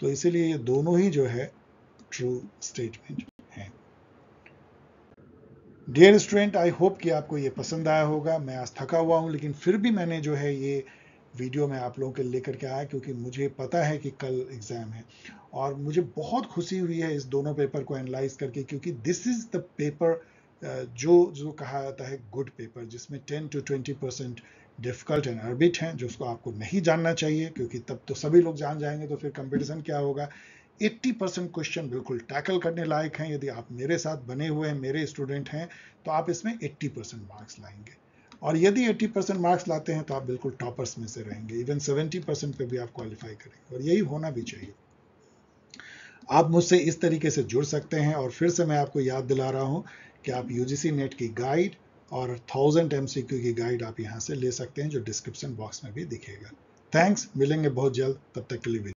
तो इसीलिए ये दोनों ही जो है ट्रू स्टेटमेंट है. डियर स्टूडेंट, आई होप कि आपको ये पसंद आया होगा. मैं आज थका हुआ हूँ लेकिन फिर भी मैंने जो है ये वीडियो में आप लोगों के लेकर के आया क्योंकि मुझे पता है कि कल एग्जाम है और मुझे बहुत खुशी हुई है इस दोनों पेपर को एनालाइज करके, क्योंकि दिस इज द पेपर जो कहा जाता है गुड पेपर, जिसमें 10 to 20% डिफिकल्ट एंड अर्बिट हैं जो उसको आपको नहीं जानना चाहिए, क्योंकि तब तो सभी लोग जान जाएंगे तो फिर कंपटीशन क्या होगा. 80% क्वेश्चन बिल्कुल टैकल करने लायक हैं. यदि आप मेरे साथ बने हुए हैं, मेरे स्टूडेंट हैं, तो आप इसमें 80% मार्क्स लाएंगे. और यदि 80% मार्क्स लाते हैं तो आप बिल्कुल टॉपर्स में से रहेंगे. इवन 70% पे भी आप क्वालिफाई करेंगे, और यही होना भी चाहिए. आप मुझसे इस तरीके से जुड़ सकते हैं. और फिर से मैं आपको याद दिला रहा हूं कि आप UGC NET की गाइड और 1000 MCQ की गाइड आप यहां से ले सकते हैं, जो डिस्क्रिप्शन बॉक्स में भी दिखेगा. थैंक्स, मिलेंगे बहुत जल्द. तब तक के लिए